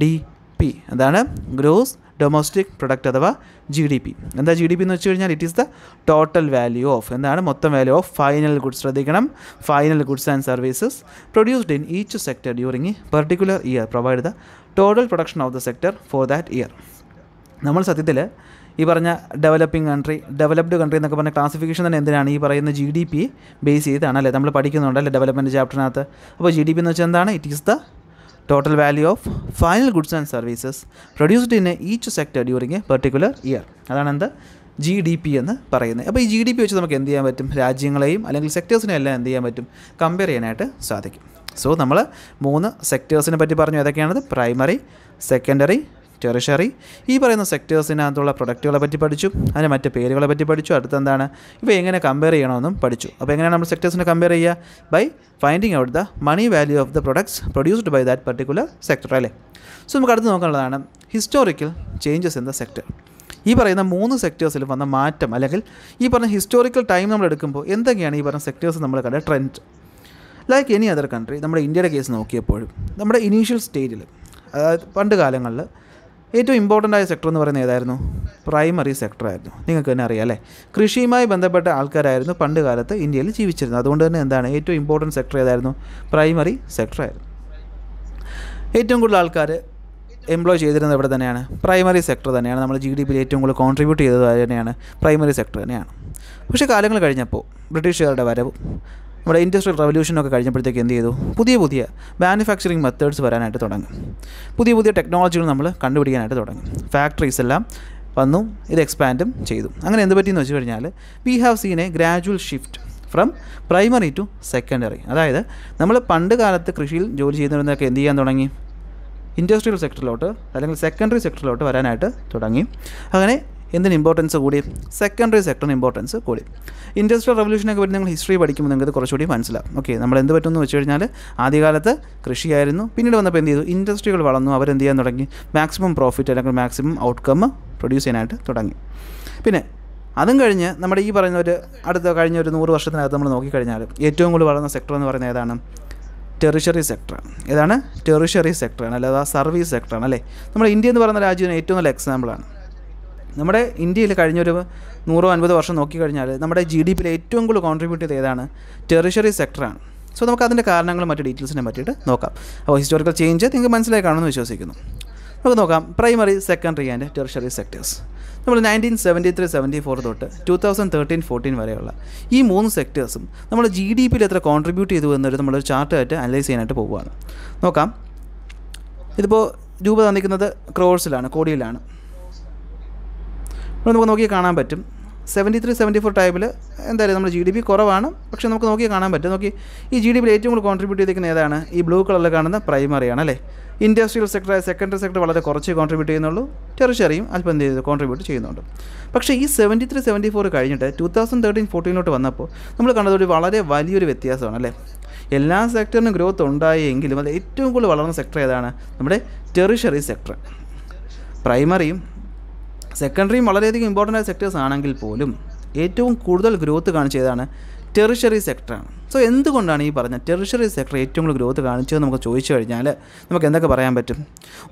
ഡി പി. അതാണ് ഗ്രോസ് ഡൊമസ്റ്റിക് പ്രൊഡക്റ്റ് അഥവാ ജി ഡി പി. എന്താ ജി ഡി പി എന്ന് വെച്ച് കഴിഞ്ഞാൽ it is the total value of എന്താണ് മൊത്തം വാല്യൂ ഓഫ് ഫൈനൽ ഗുഡ്സ്. ശ്രദ്ധിക്കണം, final goods and services produced in each sector during a particular year provide the total production of the sector for that year. നമ്മൾ സത്യത്തിൽ ഈ പറഞ്ഞ developing country, developed country എന്നൊക്കെ പറഞ്ഞ classification തന്നെ എന്തിനാണ്? ഈ പറയുന്ന ജി ഡി പി ബേസ് ചെയ്താണ് അല്ലേ. നമ്മൾ പഠിക്കുന്നുണ്ടല്ലേ ഡെവലപ്മെൻറ്റ് ചാപ്റ്ററിനകത്ത്. അപ്പോൾ ജി ഡി പി എന്ന് വെച്ചാൽ എന്താണ്? It is the total value of final goods and services produced in each sector during a particular year. അതാണ് എന്ത്? ജി ഡി പി എന്ന് പറയുന്നത്. അപ്പോൾ ഈ ജി ഡി പി വെച്ച് നമുക്ക് എന്ത് ചെയ്യാൻ പറ്റും? രാജ്യങ്ങളെയും അല്ലെങ്കിൽ സെക്ടേഴ്സിനെ എല്ലാം എന്ത് ചെയ്യാൻ പറ്റും? കമ്പയർ ചെയ്യാനായിട്ട് സാധിക്കും. സോ നമ്മൾ മൂന്ന് സെക്ടേഴ്സിനെ പറ്റി പറഞ്ഞു. ഏതൊക്കെയാണത്? Primary, secondary, tertiary. ഈ പറയുന്ന സെക്ടേഴ്സിനകത്തുള്ള പ്രൊഡക്റ്റുകളെ പറ്റി പഠിച്ചു, അതിന് മറ്റ് പേരുകളെ പറ്റി പഠിച്ചു. അടുത്ത എന്താണ്? ഇപ്പോൾ എങ്ങനെ കമ്പയർ ചെയ്യണമെന്നും പഠിച്ചു. അപ്പോൾ എങ്ങനെയാണ് നമ്മൾ സെക്ടേഴ്സിനെ കമ്പയർ ചെയ്യുക? By finding out the money value of the products produced by that particular sector അല്ലേ. സോ നമുക്ക് അടുത്ത് നോക്കാനുള്ളതാണ് historical changes in the sector. ഈ പറയുന്ന മൂന്ന് സെക്ടേഴ്സിൽ വന്ന മാറ്റം അല്ലെങ്കിൽ ഈ പറഞ്ഞ ഹിസ്റ്റോറിക്കൽ ടൈം നമ്മൾ എടുക്കുമ്പോൾ എന്തൊക്കെയാണ് ഈ പറഞ്ഞ സെക്ടേഴ്സ് നമ്മൾ കണ്ട trend? Like any other country, നമ്മുടെ ഇന്ത്യയുടെ കേസ് നോക്കിയപ്പോഴും നമ്മുടെ ഇനീഷ്യൽ സ്റ്റേജിൽ, അതായത് പണ്ട് കാലങ്ങളിൽ ഏറ്റവും ഇമ്പോർട്ടൻ്റ് ആയ സെക്ടർ എന്ന് പറയുന്നത് ഏതായിരുന്നു? പ്രൈമറി സെക്ടർ ആയിരുന്നു. നിങ്ങൾക്ക് തന്നെ അറിയാം അല്ലേ. കൃഷിയുമായി ബന്ധപ്പെട്ട ആൾക്കാരായിരുന്നു പണ്ട് കാലത്ത് ഇന്ത്യയിൽ ജീവിച്ചിരുന്നത്. അതുകൊണ്ട് തന്നെ എന്താണ് ഏറ്റവും ഇമ്പോർട്ടൻറ്റ് സെക്ടർ ഏതായിരുന്നു? പ്രൈമറി സെക്ടർ ആയിരുന്നു. ഏറ്റവും കൂടുതൽ ആൾക്കാർ എംപ്ലോയ് ചെയ്തിരുന്നത് ഇവിടെ തന്നെയാണ്, പ്രൈമറി സെക്ടർ തന്നെയാണ്. നമ്മൾ ജി ഡി പിയിൽ ഏറ്റവും കൂടുതൽ കോൺട്രിബ്യൂട്ട് ചെയ്തത് തന്നെയാണ്, പ്രൈമറി സെക്ടർ തന്നെയാണ്. പക്ഷേ കാലങ്ങൾ കഴിഞ്ഞപ്പോൾ ബ്രിട്ടീഷുകാരുടെ വരവും നമ്മുടെ ഇൻഡസ്ട്രിയൽ റവല്യൂഷനൊക്കെ കഴിഞ്ഞപ്പോഴത്തേക്ക് എന്ത് ചെയ്തു? പുതിയ പുതിയ മാനുഫാക്ചറിങ് മെത്തേഡ്സ് വരാനായിട്ട് തുടങ്ങും. പുതിയ പുതിയ ടെക്നോളജികൾ നമ്മൾ കണ്ടുപിടിക്കാനായിട്ട് തുടങ്ങും. ഫാക്ടറീസ് എല്ലാം വന്നു, ഇത് എക്സ്പാൻഡും ചെയ്തു. അങ്ങനെ എന്ത് പറ്റിയെന്ന് വെച്ച് കഴിഞ്ഞാൽ we have seen a gradual shift from primary to secondary. അതായത് നമ്മൾ പണ്ട് കാലത്ത് കൃഷിയിൽ ജോലി ചെയ്യുന്നവരൊക്കെ എന്ത് ചെയ്യാൻ തുടങ്ങി? ഇൻഡസ്ട്രിയൽ സെക്ടറിലോട്ട് അല്ലെങ്കിൽ സെക്കൻഡറി സെക്ടറിലോട്ട് വരാനായിട്ട് തുടങ്ങി. അങ്ങനെ in the importance of secondary sector importance of industrial revolution history okay നമ്മൾ എന്തു പറ്റുന്നു വെച്ചു കഴിഞ്ഞാൽ ആദ്യ കാലത്തെ കൃഷിയായിരുന്നു പിന്നീട് വന്നപ്പോൾ എന്തു ചെയ്തു ഇൻഡസ്ട്രികൾ വളർന്നു അവർ എന്തു ചെയ്യാൻ തുടങ്ങി മാക്സിമം പ്രോഫിറ്റ് അല്ലെങ്കിൽ മാക്സിമം ഔട്ട്കം പ്രൊഡ്യൂസ് ചെയ്യാനായിട്ട് തുടങ്ങി പിന്നെ അതും കഴിഞ്ഞ് നമ്മുടെ ഈ പറയുന്ന ഒരു അടുത്ത കഴിഞ്ഞ ഒരു നൂറ് വർഷത്തിനകത്ത് നമ്മൾ നോക്കി കഴിഞ്ഞാൽ ഏറ്റവും കൂടുതൽ വളർന്ന സെക്ടർ എന്ന് പറയുന്നത് ഏതാണ് ടെറിഷറി സെക്ടർ ഏതാണ് ടെറിഷറി സെക്ടർ ആണ് അല്ലാതെ സർവീസ് സെക്ടർ ആണ് അല്ലേ നമ്മുടെ ഇന്ത്യ എന്ന് പറയുന്ന രാജ്യത്തിന് ഏറ്റവും നല്ല എക്സാമ്പിൾ ആണ് നമ്മുടെ ഇന്ത്യയിൽ കഴിഞ്ഞ ഒരു നൂറോ അൻപതോ വർഷം നോക്കി കഴിഞ്ഞാൽ നമ്മുടെ ജി ഡി പിയിൽ ഏറ്റവും കൂടുതൽ കോൺട്രിബ്യൂട്ട് ചെയ്തത് ഏതാണ് ടെറിഷറി സെക്ടറാണ് സോ നമുക്ക് അതിൻ്റെ കാരണങ്ങൾ മറ്റ് ഡീറ്റെയിൽസിനെ പറ്റിയിട്ട് നോക്കാം അപ്പോൾ ഹിസ്റ്റോറിക്കൽ ചേഞ്ച് നിങ്ങൾക്ക് മനസ്സിലായി കാണുമെന്ന് വിശ്വസിക്കുന്നു നമുക്ക് നോക്കാം primary secondary and tertiary sectors നമ്മൾ nineteen seventy three seventy four തൊട്ട് ടു തൗസൻഡ് തേർട്ടീൻ ഫോർട്ടീൻ വരെയുള്ള ഈ മൂന്ന് സെക്ടേഴ്സും നമ്മൾ ജി ഡി പിയിൽ എത്ര കോൺട്രിബ്യൂട്ട് ചെയ്തു എന്നൊരു നമ്മളൊരു ചാർട്ടായിട്ട് അനലൈസ് ചെയ്യാനായിട്ട് പോവുകയാണ് നോക്കാം ഇതിപ്പോൾ രൂപ തന്നിരിക്കുന്നത് ക്രോഴ്സിലാണ് കോടിയിലാണ് അപ്പോൾ നമുക്ക് നോക്കി കാണാൻ പറ്റും സെവൻറ്റി ത്രീ സെവൻറ്റി ഫോർ ടൈമിൽ എന്തായാലും നമ്മുടെ ജി ഡി പി കുറവാണ് പക്ഷേ നമുക്ക് നോക്കി കാണാൻ പറ്റും നോക്കി ഈ ജി ഡി പിയിൽ ഏറ്റവും കൂടുതൽ കോൺട്രിബ്യൂട്ട് ചെയ്തിരിക്കുന്ന ഏതാണ് ഈ ബ്ലൂ കളറിൽ കാണുന്ന പ്രൈമറിയാണ് അല്ലേ ഇൻഡസ്ട്രിയൽ സെക്ടർ സെക്കൻഡറി സെക്ടർ വളരെ കുറച്ച് കോൺട്രിബ്യൂട്ട് ചെയ്യുന്നുള്ളൂ ടെറിഷറിയും അല്പം എന്ത് ചെയ്തു കോൺട്രിബ്യൂട്ട് ചെയ്യുന്നുണ്ട് പക്ഷേ ഈ സെവൻറ്റി ത്രീ സെവൻറ്റി ഫോർ കഴിഞ്ഞിട്ട് ടു തൗസൻഡ് തേർട്ടീൻ ഫോർട്ടീനിലോട്ട് വന്നപ്പോൾ നമ്മൾ കണ്ടത് ഒരു വളരെ വലിയൊരു വ്യത്യാസമാണ് അല്ലേ എല്ലാ സെക്ടറിനും ഗ്രോത്ത് ഉണ്ടായി എങ്കിലും അത് ഏറ്റവും കൂടുതൽ വളർന്ന സെക്ടർ ഏതാണ് നമ്മുടെ ടെറിഷറി സെക്ടർ പ്രൈമറിയും സെക്കൻഡറിയും വളരെയധികം ഇമ്പോർട്ടൻ്റ് ആയ സെക്ടേഴ്സ് ആണെങ്കിൽ പോലും ഏറ്റവും കൂടുതൽ ഗ്രോത്ത് കാണിച്ചതാണ് ടെറിഷറി സെക്ടറാണ് സോ എന്തുകൊണ്ടാണ് ഈ പറഞ്ഞ ടെറിഷറി സെക്ടർ ഏറ്റവും കൂടുതൽ ഗ്രോത്ത് കാണിച്ചതെന്ന് നമുക്ക് ചോദിച്ചു കഴിഞ്ഞാൽ നമുക്ക് എന്തൊക്കെ പറയാൻ പറ്റും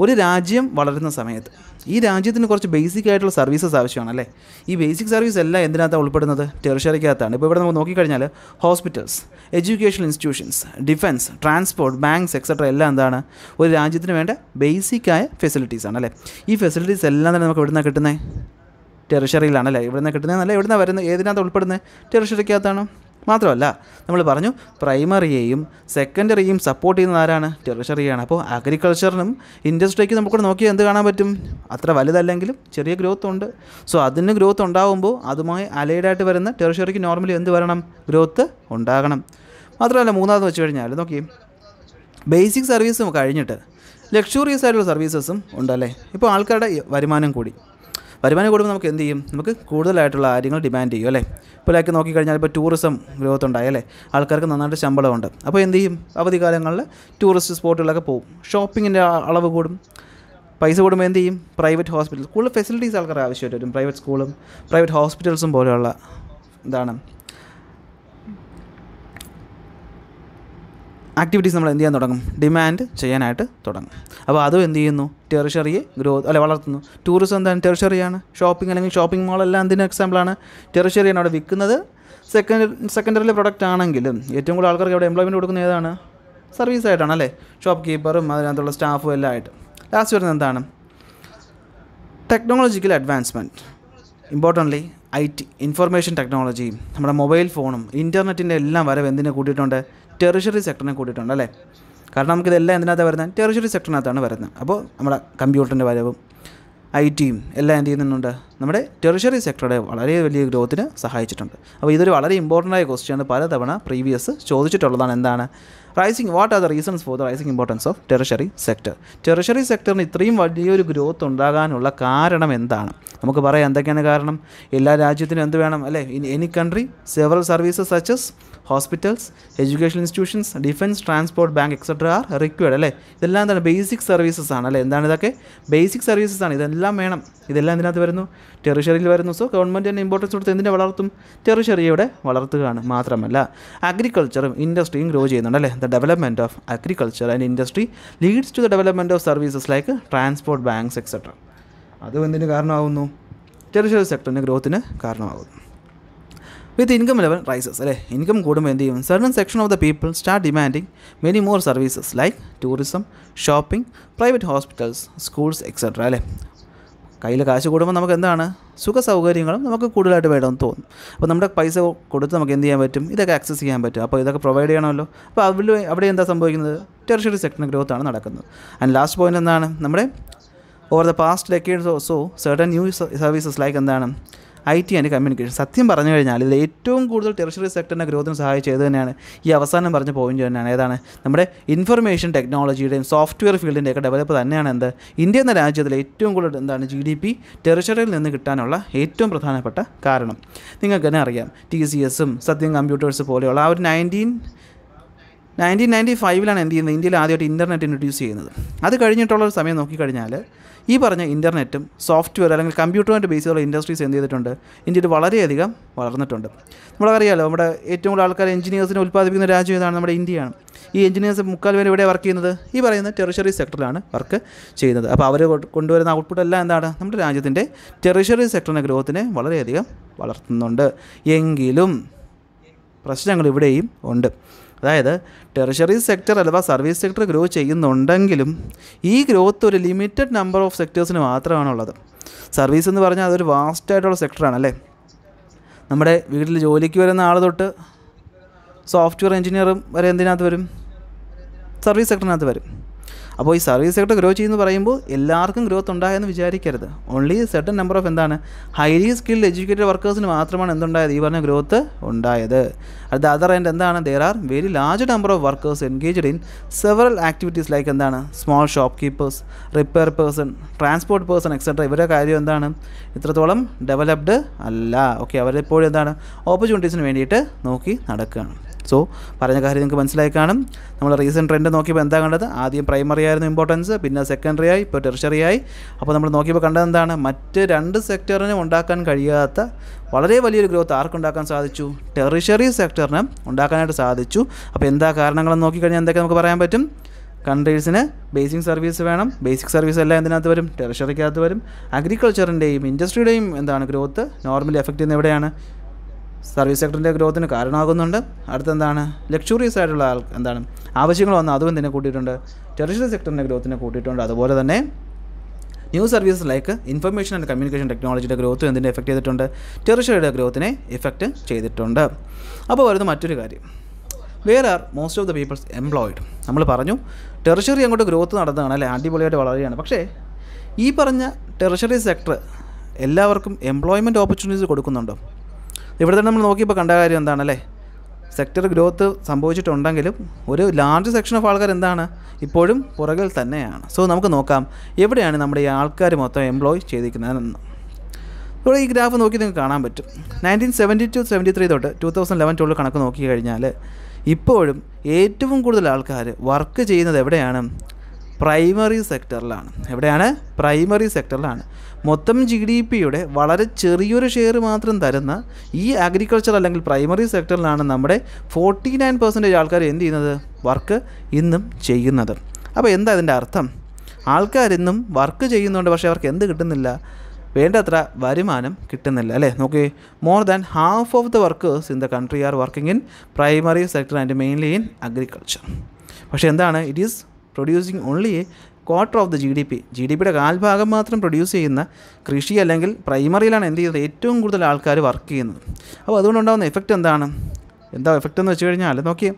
ഒരു രാജ്യം വളരുന്ന സമയത്ത് ഈ രാജ്യത്തിന് കുറച്ച് ബേസിക് ആയിട്ടുള്ള സർവീസസ് ആവശ്യമാണല്ലേ ഈ ബേസിക് സർവീസ് എല്ലാം എന്തിനകത്താണ് ഉൾപ്പെടുന്നത് ടെറിഷറിക്കകത്താണ് ഇപ്പോൾ ഇവിടെ നമുക്ക് നോക്കിക്കഴിഞ്ഞാൽ hospitals educational institutions defence transport banks etcetera എല്ലാം എന്താണ് ഒരു രാജ്യത്തിന് വേണ്ട ബേസിക്കായ ഫെസിലിറ്റീസ് ആണല്ലേ ഈ ഫെസിലിറ്റീസ് എല്ലാം തന്നെ നമുക്ക് എവിടുന്നാണ് കിട്ടുന്നത് ടെറിഷറിയിലാണല്ലേ ഇവിടുന്ന് കിട്ടുന്നതെന്നല്ല എവിടുന്നാണ് വരുന്നത് ഏതിനകത്ത് ഉൾപ്പെടുന്നത് ടെറിഷറിക്കകത്താണ് മാത്രമല്ല നമ്മൾ പറഞ്ഞു പ്രൈമറിയെയും സെക്കൻഡറിയെയും സപ്പോർട്ട് ചെയ്യുന്നത് ആരാണ് ടെറിഷറിയാണ് അപ്പോൾ അഗ്രികൾച്ചറിനും ഇൻഡസ്ട്രിക്കും നമുക്കിവിടെ നോക്കിയാൽ എന്ത് കാണാൻ പറ്റും അത്ര വലുതല്ലെങ്കിലും ചെറിയ ഗ്രോത്ത് ഉണ്ട് സോ അതിന് ഗ്രോത്ത് ഉണ്ടാകുമ്പോൾ അതുമായി അലൈഡായിട്ട് വരുന്ന ടെറിഷറിക്ക് നോർമലി എന്ത് വരണം ഗ്രോത്ത് ഉണ്ടാകണം മാത്രമല്ല മൂന്നാമത് വെച്ച് കഴിഞ്ഞാൽ നോക്കി ബേസിക് സർവീസും കഴിഞ്ഞിട്ട് ലക്ഷൂറിയസ് ആയിട്ടുള്ള സർവീസസും ഉണ്ടല്ലേ ഇപ്പോൾ ആൾക്കാരുടെ വരുമാനം കൂടി വരുമാനം കൂടുമ്പോൾ നമുക്ക് എന്ത് ചെയ്യും നമുക്ക് കൂടുതലായിട്ടുള്ള കാര്യങ്ങൾ ഡിമാൻഡ് ചെയ്യും അല്ലേ ഇപ്പോൾ ലൈക്ക് നോക്കിക്കഴിഞ്ഞാൽ ഇപ്പോൾ ടൂറിസം ഗ്രോത്ത് ഉണ്ടായി അല്ലേ ആൾക്കാർക്ക് നന്നായിട്ട് ശമ്പളമുണ്ട് അപ്പോൾ എന്ത് ചെയ്യും അവധിക്കാലങ്ങളിൽ ടൂറിസ്റ്റ് സ്പോട്ടുകളിലൊക്കെ പോകും ഷോപ്പിങ്ങിൻ്റെ അളവ് കൂടും പൈസ കൂടുമ്പോൾ എന്ത് ചെയ്യും പ്രൈവറ്റ് ഹോസ്പിറ്റൽ കൂടുതൽ ഫെസിലിറ്റീസ് ആൾക്കാർ ആവശ്യമായിട്ട് വരും പ്രൈവറ്റ് സ്കൂളും പ്രൈവറ്റ് ഹോസ്പിറ്റൽസും പോലെയുള്ള ഇതാണ് ആക്ടിവിറ്റീസ് നമ്മൾ എന്ത് ചെയ്യാൻ തുടങ്ങും ഡിമാൻഡ് ചെയ്യാനായിട്ട് തുടങ്ങും അപ്പോൾ അതും എന്ത് ചെയ്യുന്നു ടെറിഷറിയെ ഗ്രോത്ത് അല്ലെ വളർത്തുന്നു ടൂറിസം എന്താണ് ടെറിഷറിയാണ് ഷോപ്പിംഗ് അല്ലെങ്കിൽ ഷോപ്പിംഗ് മോളെല്ലാം എന്തിൻ്റെ എക്സാമ്പിളാണ് ടെറിഷറിയാണ് അവിടെ വിൽക്കുന്നത് സെക്കൻഡ് സെക്കൻഡറിയിലെ പ്രൊഡക്റ്റ് ആണെങ്കിലും ഏറ്റവും കൂടുതൽ ആൾക്കാർക്ക് അവിടെ എംപ്ലോയ്മെൻറ്റ് കൊടുക്കുന്നത് ഏതാണ് സർവീസ് ആയിട്ടാണ് അല്ലേ ഷോപ്പ് കീപ്പറും അതിനകത്തുള്ള സ്റ്റാഫും എല്ലാം ആയിട്ട് ലാസ്റ്റ് വരുന്നത് എന്താണ് technological advancement importantly I T information technology നമ്മുടെ മൊബൈൽ ഫോണും ഇൻ്റർനെറ്റിൻ്റെ എല്ലാം വരവ് എന്തിനെ കൂട്ടിയിട്ടുണ്ട് ടെറിഷറി സെക്ടറിനെ കൂട്ടിയിട്ടുണ്ട് അല്ലേ കാരണം നമുക്കിതെല്ലാം എന്തിനകത്താണ് വരുന്നത് ടെറിഷറി സെക്ടറിനകത്താണ് വരുന്നത് അപ്പോൾ നമ്മുടെ കമ്പ്യൂട്ടറിൻ്റെ വരവും ഐ ടിയും എല്ലാം എന്ത് ചെയ്യുന്നുണ്ട് നമ്മുടെ ടെറിഷറി സെക്ടറുടെ വളരെ വലിയ ഗ്രോത്തിന് സഹായിച്ചിട്ടുണ്ട് അപ്പോൾ ഇതൊരു വളരെ ഇമ്പോർട്ടൻ്റ് ആയ ക്വസ്റ്റ്യാണ് പലതവണ പ്രീവിയസ് ചോദിച്ചിട്ടുള്ളതാണ് എന്താണ് rising what are the reasons for the rising importance of tertiary sector ടെറിഷറി സെക്ടറിന് ഇത്രയും വലിയൊരു ഗ്രോത്ത് ഉണ്ടാകാനുള്ള കാരണം എന്താണ് നമുക്ക് പറയാം എന്തൊക്കെയാണ് കാരണം എല്ലാ രാജ്യത്തിനും എന്ത് വേണം അല്ലേ in any country several services such as hospitals education institutions defence transport bank etcetera are required അല്ലേ ഇതെല്ലാം എന്താണ് ബേസിക് സർവീസസ് ആണ് അല്ലേ എന്താണ് ഇതൊക്കെ ബേസിക് സർവീസസ് ആണ് ഇതെല്ലാം വേണം ഇതെല്ലാം ഇതിനകത്ത് വരുന്നു ടെറിഷറിയിൽ വരുന്നു സോ ഗവൺമെൻറ് തന്നെ ഇമ്പോർട്ടൻസ് കൊടുത്ത് എന്തിനെ വളർത്തും ടെറിഷറിയുടെ വളർത്തുകയാണ് മാത്രമല്ല അഗ്രികൾച്ചറും ഇൻഡസ്ട്രിയും ഗ്രോ ചെയ്യുന്നുണ്ട് അല്ലേ the development of agriculture and industry leads to the development of services like transport banks etcetera അതും എന്തിന് കാരണമാകുന്നു ടെറിഷറി സെക്ടറിൻ്റെ ഗ്രോത്തിന് കാരണമാകുന്നു വിത്ത് ഇൻകം ലെവൽ റൈസസ് അല്ലേ ഇൻകം കൂടുമ്പോൾ എന്ത് ചെയ്യും certain section of the people start demanding many more services like tourism shopping private hospitals schools etcetera അല്ലേ കയ്യിൽ കാശ് കൂടുമ്പോൾ നമുക്ക് എന്താണ് സുഖ സൗകര്യങ്ങളും നമുക്ക് കൂടുതലായിട്ട് വേണമെന്ന് തോന്നും അപ്പോൾ നമ്മുടെ പൈസ കൊടുത്ത് നമുക്ക് എന്ത് ചെയ്യാൻ പറ്റും ഇതൊക്കെ ആക്സസ് ചെയ്യാൻ പറ്റും അപ്പോൾ ഇതൊക്കെ പ്രൊവൈഡ് ചെയ്യണമല്ലോ അപ്പോൾ അവിടെ അവിടെ എന്താ സംഭവിക്കുന്നത് ടെറിഷറി സെക്ടറിൻ്റെ ഗ്രോത്താണ് നടക്കുന്നത് ആൻഡ് ലാസ്റ്റ് പോയിൻ്റ് എന്താണ് നമ്മുടെ over the past decades also certain new services like എന്താണ് I T and communication. Sathim Baranjana, the two good tertiary sector and growth and Sahai Chedan, Yavasan and Barjapoin and Adana. Number information technology and software field and develop and the Indian Raja, the eight two good G D P, tertiary and the Kitanola, eight two Prathana Pata, Karanum. Think a Ganarium, T C S M, Sathim computers, allowed nineteen. nineteen ninety-five and in India, the internet introduced. That's the current dollar. Some of the internet, software, and computer and basic industries in the Tunda. Indeed, Valaria, Valana Tunda. Valaria, eight Mulaka engineers in Ulpa, the Raja, and India. E engineers of Mukal work in the Iber in the tertiary sector, work, China, a power conduit and output a land that number Raja in the tertiary sector growth in Valaria, Valatunda, Yengilum, Prashangal Vide, that is, the tertiary sector and service sector growth is this growth is a limited number of sectors. Service is a vast sector. We have software engineer, service sector. So, if service sector growth, growth only a certain number of highly skilled educated workers in Matraman growth. At the other end, there are very large number of workers engaged in several activities like small shopkeepers, repair person, transport person, et cetera. Developed okay, opportunities. So, Paranakarian Kaman recent trend and Noki Bantana, the primary importance, Pinna secondary, tertiary, upon the Noki Bakandana, Matte under sector and Undakan Kadiata, Valade value growth, Arkundakan Sadichu, tertiary sector, Undakan Sadichu, Apenda Karnangal Noki and the Kamarambatum. Countries in a basic service, basic service, tertiary, agriculture and industry, and the growth, normally affected the service sector growth in a Karanagonda, Arthandana, luxury side and then Avashing on the other than a coated under tertiary sector growth in a coated under the word of the name. New services like information and communication technology growth and then effected under tertiary growth in a effect chased under. Above the material. Where are most of the people employed? Amla Paranu, tertiary growth and antipolyate Valeria and Pakshe. E Parana, tertiary sector, employment opportunities. If we look sector growth is a large section of people now is the so, we will look at we employ. This graph nineteen seventy-two seventy-three, twenty eleven, now, primary sector laan. Evideyana primary sector laan. Mottham G D P yude valare cheriyoru share maatram tharunna ee agriculture allengal primary sector laana nammade forty-nine percent aalkar endu cheyyunnathu work innum cheyyunnathu. Appo endha adinte artham? Aalkar innum work cheyyunnonde pakshe avarku endu kittunnilla. Vendathra varimanam kittunnilla alle. Okay, more than half of the workers in the country are working in primary sector and mainly in agriculture. Pakshe endana it is producing only a quarter of the G D P. G D P is a produce producing the Krishi Alangal, primary and the Etum Gudal Alkari working. Our don't know the effect on the effect on the children. Okay,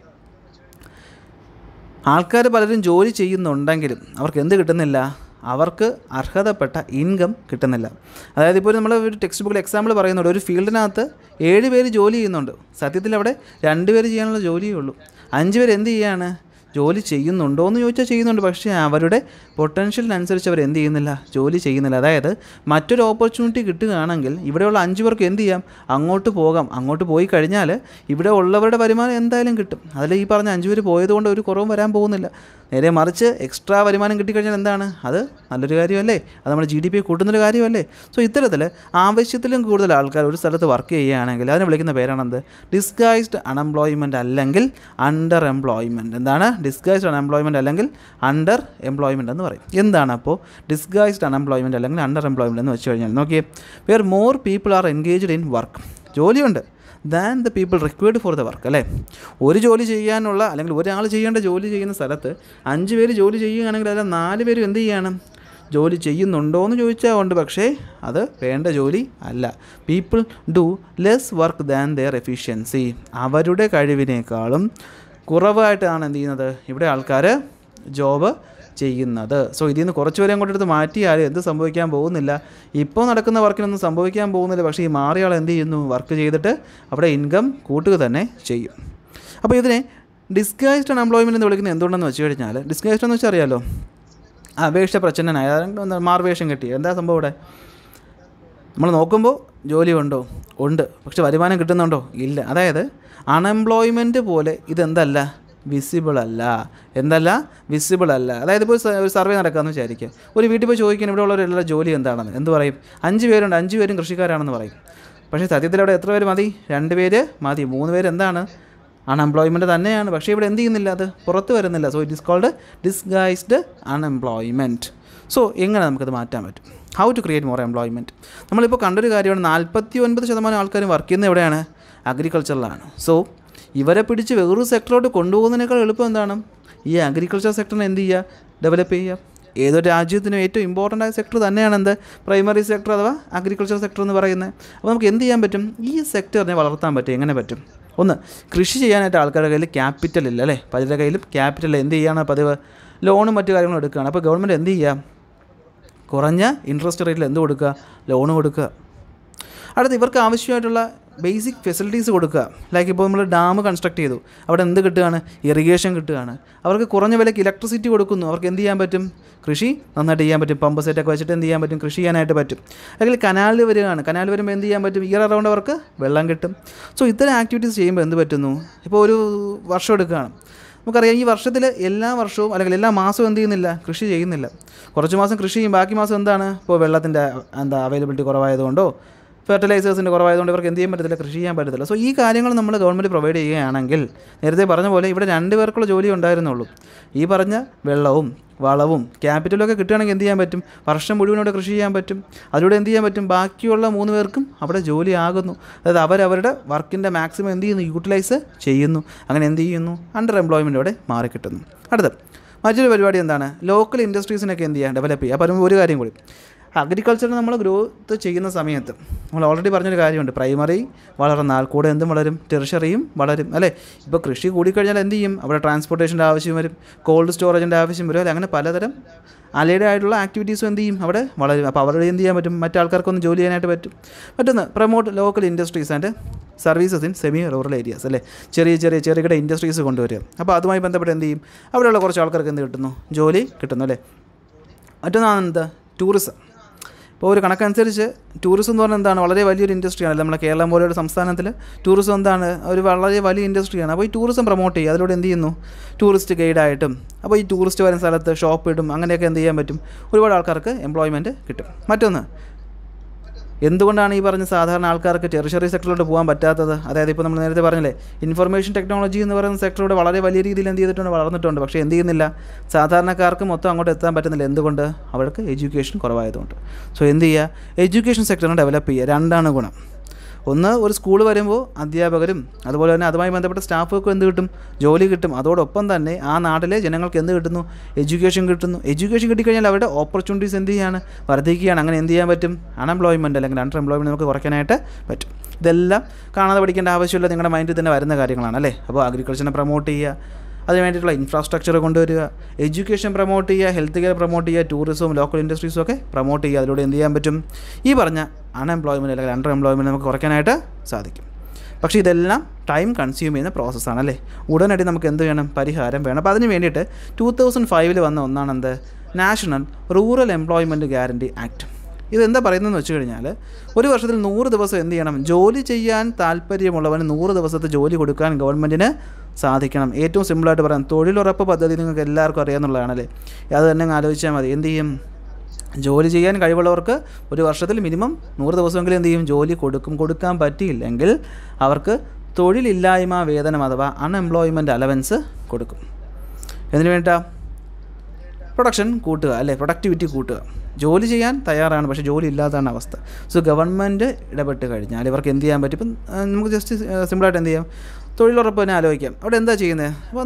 Alkari Paladin Jory Chi in the Undangil, our Kendi Gitanilla, our Arhada Pata, Ingam Gitanilla. I put a textbook example of a field and other, eighty very jolly in the Satitilla, Randivari General Jolie Ulu, Anjur Endiana. Jolie Chayin, Nondon, Yocha Chayin, and Bakshi, Avade, potential answers are in the Inilla, Jolie Chayin, and other matter opportunity to Anangil, Ibedo Anjur Kendiam, Ango to Pogam, Ango to Boy Cardinale, Ibedo all over the Varima and the Linkit, Alipa and Anjuri Boy, don't do Coroma and Bonilla, Nere Marche, extra Variman and Critical and Dana, other Alariole, other G D P couldn't regardule. So Ithadale, Ambashitl and Gudal Alcar would sell the work, Yanangel, like in the Parananda, disguised unemployment, Alangil, underemployment, and Dana. Disguised unemployment അല്ലെങ്കിൽ underemployment എന്ന് പറയും. എന്താണ് അപ്പോൾ disguised unemployment അല്ലെങ്കിൽ underemployment എന്ന് വെച്ചുകഴിഞ്ഞാൽ നോക്കിയേ where more people are engaged in work ജോലിയുണ്ട് than the people required for the work അല്ലേ? ഒരു ജോലി ചെയ്യാനുള്ള അല്ലെങ്കിൽ ഒരാൾ ചെയ്യേണ്ട ജോലി ചെയ്യുന്ന സ്ഥലത്ത് അഞ്ച് പേര് ജോലി ചെയ്യുകയാണെങ്കിൽ അല്ല നാല് പേര് എന്ത് ചെയ്യണം? ജോലി ചെയ്യുന്നുണ്ടോ എന്ന് ചോദിച്ചാൽ ഉണ്ട് പക്ഷേ അത് വേണ്ട ജോലി അല്ല. People do less work than their efficiency. അവരുടെ കഴിവിനേക്കാളും Kurava at Anandina, if they alkare, job, ചെയ്യുന്നത്. സോ ഇതിൽ നിന്ന് കുറച്ചുപേരെ അങ്ങോട്ട് എടുത്ത് മാറ്റിയാൽ എന്ത് സംഭവിക്കാൻ പോകുന്നില്ല, ഇപ്പോൾ നടക്കുന്ന വർക്കിനൊന്നും സംഭവിക്കാൻ പോകുന്നില്ല. പക്ഷേ ഈ മാറിയാൾ എന്ത് ചെയ്യുന്നു, വർക്ക് ചെയ്തിട്ട് അവിടെ ഇൻകം കൂട്ടുക തന്നെ ചെയ്യും. അപ്പോൾ ഇതിനെ ഡിസ്ഗൈസ്ഡ് അൺഎംപ്ലോയ്മെൻറ്റ് എന്ന് വിളിക്കുന്നത് എന്തുകൊണ്ടെന്ന് വെച്ച് കഴിഞ്ഞാൽ, ഡിസ്ഗൈസ്ഡ് എന്ന് വെച്ചാൽ അറിയാമല്ലോ, അപേക്ഷ പ്രചന്നനായ മാർവേഷം കിട്ടി. എന്താ സംഭവം ഇവിടെ, നമ്മൾ നോക്കുമ്പോൾ ജോലി ഉണ്ടോ, ഉണ്ട്, പക്ഷെ വരുമാനം കിട്ടുന്നുണ്ടോ, ഇല്ല. അതായത് അൺഎംപ്ലോയ്മെൻറ്റ് പോലെ ഇതെന്തല്ല, വിസിബിൾ അല്ല. എന്തല്ല, വിസിബിൾ അല്ല. അതായത് ഇപ്പോൾ ഒരു സർവേ നടക്കാമെന്ന് വിചാരിക്കുക, ഒരു വീട്ടിൽ പോയി ചോദിക്കാൻ ഇവിടെ ഉള്ളവരെല്ലാം ജോലി എന്താണെന്ന്, എന്ത് പറയും, അഞ്ച് പേരുണ്ട്, അഞ്ച് പേരും കൃഷിക്കാരാണെന്ന് പറയും. പക്ഷേ സത്യത്തിൽ അവിടെ എത്ര പേര് മതി, രണ്ട് പേര് മതി, മൂന്ന് പേര് എന്താണ്, അൺഎംപ്ലോയ്മെൻറ്റ് തന്നെയാണ്. പക്ഷേ ഇവിടെ എന്ത് ചെയ്യുന്നില്ല, അത് പുറത്ത് വരുന്നില്ല. So it is called disguised unemployment. So എങ്ങനെ നമുക്കത് മാറ്റാൻ പറ്റും, how to create more employment. നമ്മളിപ്പോൾ കണ്ടൊരു കാര്യമാണ്, നാൽപ്പത്തി ഒൻപത് ശതമാനം ആൾക്കാരും വർക്ക് ചെയ്യുന്നത് എവിടെയാണ്, അഗ്രികൾച്ചറിലാണ്. സോ ഇവരെ പിടിച്ച് വേറൊരു സെക്ടറോട്ട് കൊണ്ടുപോകുന്നതിനേക്കാൾ എളുപ്പം എന്താണ്, ഈ അഗ്രികൾച്ചർ സെക്ടറിനെ എന്ത് ചെയ്യുക, ഡെവലപ്പ് ചെയ്യുക. ഏതൊരു രാജ്യത്തിനും ഏറ്റവും ഇമ്പോർട്ടൻ്റ് ആയ സെക്ടർ തന്നെയാണ് എന്ത്, പ്രൈമറി സെക്ടർ അഥവാ അഗ്രികൾച്ചർ സെക്ടർ എന്ന് പറയുന്നത്. അപ്പോൾ നമുക്ക് എന്ത് ചെയ്യാൻ പറ്റും, ഈ സെക്ടറിനെ വളർത്താൻ പറ്റും. എങ്ങനെ പറ്റും, ഒന്ന്, കൃഷി ചെയ്യാനായിട്ട് ആൾക്കാരുടെ കയ്യിൽ ക്യാപിറ്റൽ ഇല്ല അല്ലേ, പലരുടെ കയ്യിലും ക്യാപിറ്റൽ എന്ത് ചെയ്യുകയാണ് പതിവ്, ലോണും മറ്റു കാര്യങ്ങളും എടുക്കുകയാണ്. അപ്പോൾ ഗവൺമെൻറ് എന്ത് ചെയ്യുക, കുറഞ്ഞ ഇൻട്രസ്റ്റ് റേറ്റിൽ എന്ത് കൊടുക്കുക, ലോൺ കൊടുക്കുക. അടുത്ത് ഇവർക്ക് ആവശ്യമായിട്ടുള്ള ബേസിക് ഫെസിലിറ്റീസ് കൊടുക്കുക. ലൈക്ക് ഇപ്പോൾ നമ്മൾ ഡാം കൺസ്ട്രക്ട് ചെയ്തു, അവിടെ എന്ത് കിട്ടുകയാണ്, ഇറിഗേഷൻ കിട്ടുകയാണ്. അവർക്ക് കുറഞ്ഞ വിലയ്ക്ക് ഇലക്ട്രിസിറ്റി കൊടുക്കുന്നു, അവർക്ക് എന്ത് ചെയ്യാൻ പറ്റും, കൃഷി നന്നായിട്ട് ചെയ്യാൻ പറ്റും. പമ്പ് സെറ്റൊക്കെ വെച്ചിട്ട് എന്ത് ചെയ്യാൻ പറ്റും, കൃഷി ചെയ്യാനായിട്ട് പറ്റും. അല്ലെങ്കിൽ കനാലിൽ വരികയാണ്, കനാലിൽ വരുമ്പോൾ എന്ത് ചെയ്യാൻ പറ്റും, ഇയർ അറൗണ്ട് അവർക്ക് വെള്ളം കിട്ടും. സോ ഇത്തരം ആക്ടിവിറ്റീസ് ചെയ്യുമ്പോൾ എന്ത് പറ്റുന്നു, ഇപ്പോൾ ഒരു വർഷം എടുക്കുകയാണ്, നമുക്കറിയാം ഈ വർഷത്തിൽ എല്ലാ വർഷവും അല്ലെങ്കിൽ എല്ലാ മാസവും എന്ത് ചെയ്യുന്നില്ല, കൃഷി ചെയ്യുന്നില്ല. കുറച്ച് മാസം കൃഷി ചെയ്യും, ബാക്കി മാസം എന്താണ്, ഇപ്പോൾ വെള്ളത്തിൻ്റെ എന്താ അവൈലബിലിറ്റി കുറവായതുകൊണ്ടോ ഫെർട്ടിലൈസേഴ്സിൻ്റെ കുറവായതുകൊണ്ട് ഇവർക്ക് എന്ത് ചെയ്യാൻ പറ്റത്തില്ല, കൃഷി ചെയ്യാൻ പറ്റത്തില്ല. സോ ഈ കാര്യങ്ങൾ നമ്മൾ ഗവൺമെൻറ് പ്രൊവൈഡ് ചെയ്യുകയാണെങ്കിൽ, നേരത്തെ പറഞ്ഞ പോലെ ഇവിടെ രണ്ട് പേർക്കുള്ള ജോലി ഉണ്ടായിരുന്നുള്ളൂ, ഈ പറഞ്ഞ വെള്ളവും വളവും ക്യാപിറ്റലും ഒക്കെ കിട്ടുകയാണെങ്കിൽ എന്ത് ചെയ്യാൻ പറ്റും, വർഷം മുഴുവൻ അവിടെ കൃഷി ചെയ്യാൻ പറ്റും. അതിലൂടെ എന്ത് ചെയ്യാൻ പറ്റും, ബാക്കിയുള്ള മൂന്ന് പേർക്കും അവിടെ ജോലി ആകുന്നു. അതായത് അവരവരുടെ വർക്കിൻ്റെ മാക്സിമം എന്ത് ചെയ്യുന്നു, യൂട്ടിലൈസ് ചെയ്യുന്നു. അങ്ങനെ എന്ത് ചെയ്യുന്നു, അണ്ടർ എംപ്ലോയ്മെൻ്റ് അവിടെ മാറിക്കിട്ടുന്നു. അടുത്ത മറ്റൊരു പരിപാടി എന്താണ്, ലോക്കൽ ഇൻഡസ്ട്രീസിനൊക്കെ എന്ത് ചെയ്യുക, ഡെവലപ്പ് ചെയ്യുക. അപ്പോൾ ഒരു കാര്യം കൂടി, അഗ്രികൾച്ചറിന് നമ്മൾ ഗ്രോത്ത് ചെയ്യുന്ന സമയത്ത് നമ്മൾ ഓൾറെഡി പറഞ്ഞൊരു കാര്യമുണ്ട്, പ്രൈമറി വളർന്നാൽ കൂടെ എന്തും വളരും, ടെറിഷറിയും വളരും അല്ലേ. ഇപ്പോൾ കൃഷി കൂടിക്കഴിഞ്ഞാൽ എന്ത് ചെയ്യും, അവിടെ ട്രാൻസ്പോർട്ടേഷൻ്റെ ആവശ്യം വരും, കോൾഡ് സ്റ്റോറേജിൻ്റെ ആവശ്യം വരും അല്ലേ. അങ്ങനെ പലതരം അലൈഡ് ആയിട്ടുള്ള ആക്ടിവിറ്റീസും എന്ത് ചെയ്യും, അവിടെ വളരും. അപ്പോൾ അവരുടെ എന്ത് ചെയ്യാൻ പറ്റും, മറ്റാൾക്കാർക്കൊന്ന് ജോലി ചെയ്യാനായിട്ട് പറ്റും. മറ്റൊന്ന്, promote local industries and services in semi rural areas അല്ലേ. ചെറിയ ചെറിയ ചെറുകിട ഇൻഡസ്ട്രീസ് കൊണ്ടുവരിക. അപ്പോൾ അതുമായി ബന്ധപ്പെട്ട് എന്ത് ചെയ്യും, അവിടെയുള്ള കുറച്ച് ആൾക്കാർക്ക് എന്ത് കിട്ടുന്നു, ജോലി കിട്ടുന്നു അല്ലേ. മറ്റൊന്നാണ് എന്താ, ടൂറിസം. ഇപ്പോൾ ഒരു കണക്കനുസരിച്ച് ടൂറിസം എന്ന് പറഞ്ഞാൽ എന്താണ്, വളരെ വലിയൊരു ഇൻഡസ്ട്രിയാണ് നമ്മുടെ കേരളം പോലെയുള്ള സംസ്ഥാനത്തിൽ. ടൂറിസം എന്താണ്, ഒരു വളരെ വലിയ ഇൻഡസ്ട്രിയാണ്. അപ്പോൾ ഈ ടൂറിസം പ്രൊമോട്ട് ചെയ്യുക, അതിലൂടെ എന്ത് ചെയ്യുന്നു, ടൂറിസ്റ്റ് ഗൈഡായിട്ടും അപ്പോൾ ഈ ടൂറിസ്റ്റ് വരുന്ന സ്ഥലത്ത് ഷോപ്പ് ഇടും, അങ്ങനെയൊക്കെ എന്ത് ചെയ്യാൻ പറ്റും, ഒരുപാട് ആൾക്കാർക്ക് എംപ്ലോയ്മെൻറ്റ് കിട്ടും. മറ്റൊന്ന്, എന്തുകൊണ്ടാണ് ഈ പറഞ്ഞ സാധാരണ ആൾക്കാർക്ക് ടെറിഷറി സെക്ടറിലോട്ട് പോകാൻ പറ്റാത്തത്, അതായത് ഇപ്പോൾ നമ്മൾ നേരത്തെ പറഞ്ഞില്ലേ, ഇൻഫർമേഷൻ ടെക്നോളജി എന്ന് പറയുന്ന സെക്ടറോട് വളരെ വലിയ രീതിയിൽ എന്ത് ചെയ്തിട്ടുണ്ട്, വളർന്നിട്ടുണ്ട്. പക്ഷേ എന്ത് ചെയ്യുന്നില്ല, സാധാരണക്കാർക്ക് മൊത്തം അങ്ങോട്ട് എത്താൻ പറ്റുന്നില്ല. എന്തുകൊണ്ട്, അവർക്ക് എഡ്യൂക്കേഷൻ കുറവായതുകൊണ്ട്. സോ എന്ത് ചെയ്യുക, എഡ്യൂക്കേഷൻ സെക്ടറിനെ ഡെവലപ്പ് ചെയ്യുക. രണ്ടാണ് ഗുണം, ഒന്ന്, ഒരു സ്കൂൾ വരുമ്പോൾ അധ്യാപകരും അതുപോലെ തന്നെ അതുമായി ബന്ധപ്പെട്ട സ്റ്റാഫുകൾക്ക് എന്ത് കിട്ടും, ജോലി കിട്ടും. അതോടൊപ്പം തന്നെ ആ നാട്ടിലെ ജനങ്ങൾക്ക് എന്ത് കിട്ടുന്നു, എഡ്യൂക്കേഷൻ കിട്ടുന്നു. എഡ്യൂക്കേഷൻ കിട്ടിക്കഴിഞ്ഞാൽ അവരുടെ ഓപ്പർച്യൂണിറ്റീസ് എന്ത് ചെയ്യാണ്, വർദ്ധിക്കുകയാണ്. അങ്ങനെ എന്ത് ചെയ്യാൻ പറ്റും, അൺഎംപ്ലോയ്മെൻറ്റ് അല്ലെങ്കിൽ അണ്ടർ എംപ്ലോയ്മെൻറ്റ് നമുക്ക് കുറയ്ക്കാനായിട്ട് പറ്റും. ഇതെല്ലാം കാണാതെ പഠിക്കേണ്ട ആവശ്യമില്ല, നിങ്ങളുടെ മൈൻഡിൽ തന്നെ വരുന്ന കാര്യങ്ങളാണ് അല്ലേ. അപ്പോൾ അഗ്രികൾച്ചറിനെ പ്രൊമോട്ട് ചെയ്യുക, അതിനുവേണ്ടിയിട്ടുള്ള ഇൻഫ്രാസ്ട്രക്ചർ കൊണ്ടുവരിക, എഡ്യൂക്കേഷൻ പ്രൊമോട്ട് ചെയ്യുക, ഹെൽത്ത് കെയർ പ്രൊമോട്ട് ചെയ്യുക, ടൂറിസവും ലോക്കൽ ഇൻഡസ്ട്രീസും ഒക്കെ പ്രൊമോട്ട് ചെയ്യുക. അതിലൂടെ എന്ത് ചെയ്യാൻ പറ്റും, ഈ പറഞ്ഞ അൺഎംപ്ലോയ്മെൻറ്റ് അല്ലെങ്കിൽ അണ്ടർ എംപ്ലോയ്മെൻറ്റ് നമുക്ക് കുറയ്ക്കാനായിട്ട് സാധിക്കും. പക്ഷേ ഇതെല്ലാം ടൈം കൺസ്യൂം ചെയ്യുന്ന പ്രോസസ്സാണ് അല്ലേ. ഉടനടി നമുക്ക് എന്ത് വേണം, പരിഹാരം വേണം. അപ്പോൾ അതിന് വേണ്ടിയിട്ട് ടൂ തൗസൻഡ് ഫൈവിൽ വന്ന ഒന്നാണെന്ത്, national rural employment guarantee act. ഇതെന്താ പറയുന്നതെന്ന് വെച്ച് കഴിഞ്ഞാൽ, ഒരു വർഷത്തിൽ നൂറ് ദിവസം എന്ത് ചെയ്യണം, ജോലി ചെയ്യാൻ താല്പര്യമുള്ളവന് നൂറ് ദിവസത്തെ ജോലി കൊടുക്കാൻ ഗവൺമെൻറ്റിന് സാധിക്കണം. ഏറ്റവും സിമ്പിളായിട്ട് പറയാം, തൊഴിലുറപ്പ് പദ്ധതി നിങ്ങൾക്ക് എല്ലാവർക്കും അറിയാമെന്നുള്ളതാണല്ലേ. അത് തന്നെ ആലോചിച്ചാൽ മതി, എന്ത് ചെയ്യും, ജോലി ചെയ്യാൻ കഴിവുള്ളവർക്ക് ഒരു വർഷത്തിൽ മിനിമം നൂറ് ദിവസമെങ്കിലും എന്ത് ചെയ്യും, ജോലി കൊടുക്കും. കൊടുക്കാൻ പറ്റിയില്ലെങ്കിൽ അവർക്ക് തൊഴിലില്ലായ്മ വേതനം അഥവാ അൺഎംപ്ലോയ്മെൻറ്റ് അലവൻസ് കൊടുക്കും. എന്തിനു വേണ്ടിയിട്ടാ, പ്രൊഡക്ഷൻ കൂട്ടുക അല്ലേ, പ്രൊഡക്ടിവിറ്റി കൂട്ടുക. ജോലി ചെയ്യാൻ തയ്യാറാണ്, പക്ഷേ ജോലി ഇല്ലാത്തതാണ് അവസ്ഥ. സോ ഗവൺമെൻറ് ഇടപെട്ട് കഴിഞ്ഞാൽ ഇവർക്ക് എന്ത് ചെയ്യാൻ പറ്റും, ഇപ്പം നമുക്ക് ജസ്റ്റ് സിമ്പിളായിട്ട് എന്ത് ചെയ്യാം, തൊഴിലുറപ്പ് തന്നെ ആലോചിക്കാം. അവിടെ എന്താ ചെയ്യുന്നത്, അപ്പോൾ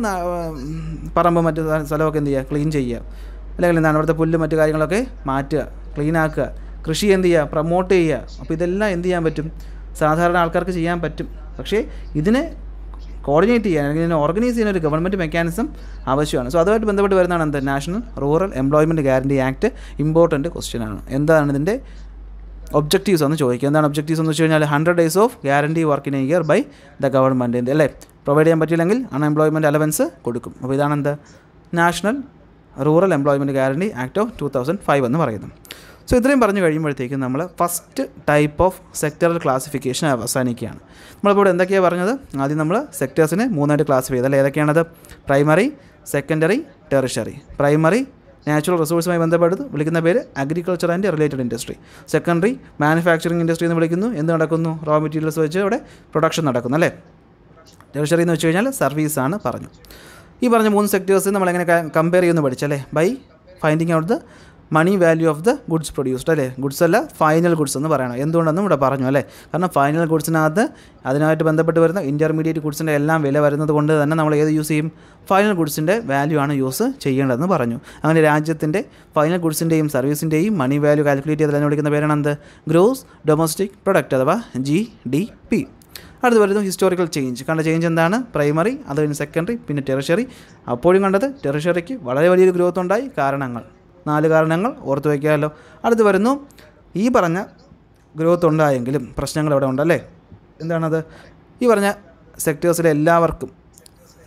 പറമ്പ് മറ്റു സ്ഥലമൊക്കെ എന്ത് ചെയ്യുക, ക്ലീൻ ചെയ്യുക, അല്ലെങ്കിൽ എന്താണ് അവിടുത്തെ പുല്ല് മറ്റു കാര്യങ്ങളൊക്കെ മാറ്റുക, ക്ലീൻ ആക്കുക, കൃഷി എന്ത് ചെയ്യുക, പ്രൊമോട്ട് ചെയ്യുക. അപ്പോൾ ഇതെല്ലാം എന്ത് ചെയ്യാൻ പറ്റും, സാധാരണ ആൾക്കാർക്ക് ചെയ്യാൻ പറ്റും. പക്ഷേ ഇതിനെ കോർഡിനേറ്റ് ചെയ്യാൻ അല്ലെങ്കിൽ ഇതിനെ ഓർഗനൈസ് ചെയ്യുന്ന ഒരു ഗവൺമെൻറ് മെക്കാനിസം ആവശ്യമാണ്. സോ അതുമായിട്ട് ബന്ധപ്പെട്ട് വരുന്നതാണ് എന്താ national rural employment guarantee act. Important question ആണ്. എന്താണ് ഇതിൻ്റെ ഒബ്ജക്റ്റീവ്സ് എന്ന് ചോദിക്കുക. എന്താണ് ഒബ്ജക്റ്റീവ്സ് എന്ന് വെച്ച് കഴിഞ്ഞാൽ hundred days of guarantee work in a year by the government അല്ലേ. പ്രൊവൈഡ് ചെയ്യാൻ പറ്റിയില്ലെങ്കിൽ അൺഎംപ്ലോയ്മെൻറ്റ് അലവൻസ് കൊടുക്കും. അപ്പോൾ ഇതാണ് എന്താ national rural employment guarantee act of two thousand five എന്ന് പറയുന്നത്. സോ ഇത്രയും പറഞ്ഞു കഴിയുമ്പോഴത്തേക്കും നമ്മൾ first type of sectoral classification അവസാനിക്കുകയാണ്. നമ്മളിപ്പോൾ എന്തൊക്കെയാണ് പറഞ്ഞത്? ആദ്യം നമ്മൾ സെക്ടേഴ്സിനെ മൂന്നായിട്ട് ക്ലാസിഫൈ ചെയ്തല്ലേ. ഏതൊക്കെയാണത്? Primary, secondary, tertiary. Primary natural റിസോഴ്സുമായി ബന്ധപ്പെട്ട് വിളിക്കുന്ന പേര് agriculture and related industry. Secondary manufacturing industry എന്ന് വിളിക്കുന്നു. എന്ത് നടക്കുന്നു? റോ മെറ്റീരിയൽസ് വെച്ച് അവിടെ പ്രൊഡക്ഷൻ നടക്കുന്നു അല്ലേ. ടെറിഷറി എന്ന് വെച്ച് കഴിഞ്ഞാൽ സർവീസാണ് പറഞ്ഞു. ഈ പറഞ്ഞ മൂന്ന് സെക്ടേഴ്സ് നമ്മളെങ്ങനെ കമ്പയർ ചെയ്യുമെന്ന് പഠിച്ചല്ലേ. By finding out the money value of the goods produced അല്ലേ. ഗുഡ്സ് അല്ല ഫൈനൽ ഗുഡ്സ് എന്ന് പറയണം. എന്തുകൊണ്ടെന്നും ഇവിടെ പറഞ്ഞു അല്ലേ. കാരണം ഫൈനൽ ഗുഡ്സിനകത്ത് അതിനായിട്ട് ബന്ധപ്പെട്ട് വരുന്ന ഇൻ്റർമീഡിയറ്റ് ഗുഡ്സിൻ്റെ എല്ലാം വില വരുന്നത് കൊണ്ട് തന്നെ നമ്മൾ ഏത് യൂസ് ചെയ്യും? ഫൈനൽ ഗുഡ്സിൻ്റെ വാല്യൂ ആണ് യൂസ് ചെയ്യേണ്ടതെന്ന് പറഞ്ഞു. അങ്ങനെ രാജ്യത്തിൻ്റെ ഫൈനൽ ഗുഡ്സിൻ്റെയും സർവീസിൻ്റെയും മണി വാല്യൂ കാൽക്കുലേറ്റ് ചെയ്ത് അതിനെ വിളിക്കുന്ന പേരാണ് എന്ത്? ഗ്രോസ് ഡൊമസ്റ്റിക് പ്രൊഡക്റ്റ് അഥവാ ജി ഡി പി. അടുത്ത് വരുന്നു ഹിസ്റ്റോറിക്കൽ ചേഞ്ച്. കണ്ട ചേഞ്ച് എന്താണ്? പ്രൈമറി, അത് കഴിഞ്ഞ് സെക്കൻഡറി, പിന്നെ ടെറിഷറി. അപ്പോഴും കണ്ടത് ടെറിഷറിക്ക് വളരെ വലിയൊരു ഗ്രോത്ത് ഉണ്ടായി. കാരണങ്ങൾ നാല് കാരണങ്ങൾ ഓർത്ത് വയ്ക്കാമല്ലോ. അടുത്ത് വരുന്നു ഈ പറഞ്ഞ ഗ്രോത്ത് ഉണ്ടായെങ്കിലും പ്രശ്നങ്ങൾ ഇവിടെ ഉണ്ടല്ലേ. എന്താണത്? ഈ പറഞ്ഞ സെക്ടേഴ്സിലെ എല്ലാവർക്കും,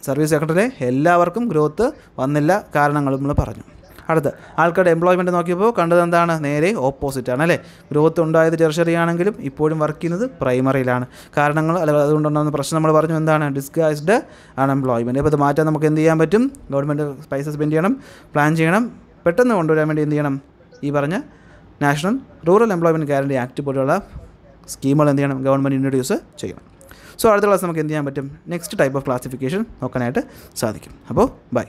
സർവീസ് സെക്ടറിലെ എല്ലാവർക്കും ഗ്രോത്ത് വന്നില്ല. കാരണങ്ങൾ നമ്മൾ പറഞ്ഞു. അടുത്ത് ആൾക്കാരുടെ എംപ്ലോയ്മെൻറ്റ് നോക്കിയപ്പോൾ കണ്ടത് എന്താണ്? നേരെ ഓപ്പോസിറ്റാണ് അല്ലേ. ഗ്രോത്ത് ഉണ്ടായത് ടെറിഷറി ആണെങ്കിലും ഇപ്പോഴും വർക്ക് ചെയ്യുന്നത് പ്രൈമറിയിലാണ്. കാരണങ്ങൾ അല്ലെങ്കിൽ അതുകൊണ്ടുണ്ടാകുന്ന പ്രശ്നം നമ്മൾ പറഞ്ഞു. എന്താണ്? Disguised unemployment. അപ്പോൾ ഇത് മാറ്റാൻ നമുക്ക് എന്ത് ചെയ്യാൻ പറ്റും? ഗവൺമെൻറ് പൈസ സ്പെൻഡ് ചെയ്യണം, പ്ലാൻ ചെയ്യണം, പെട്ടെന്ന് കൊണ്ടുവരാൻ വേണ്ടി എന്ത് ചെയ്യണം? ഈ പറഞ്ഞ national rural employment guarantee act പോലുള്ള സ്കീമുകൾ എന്ത് ചെയ്യണം? ഗവൺമെൻറ് ഇൻട്രൊഡ്യൂസ് ചെയ്യണം. സോ അടുത്ത ക്ലാസ് നമുക്ക് എന്ത് ചെയ്യാൻ പറ്റും? നെക്സ്റ്റ് ടൈപ്പ് ഓഫ് ക്ലാസിഫിക്കേഷൻ നോക്കാനായിട്ട് സാധിക്കും. അപ്പോൾ ബൈ.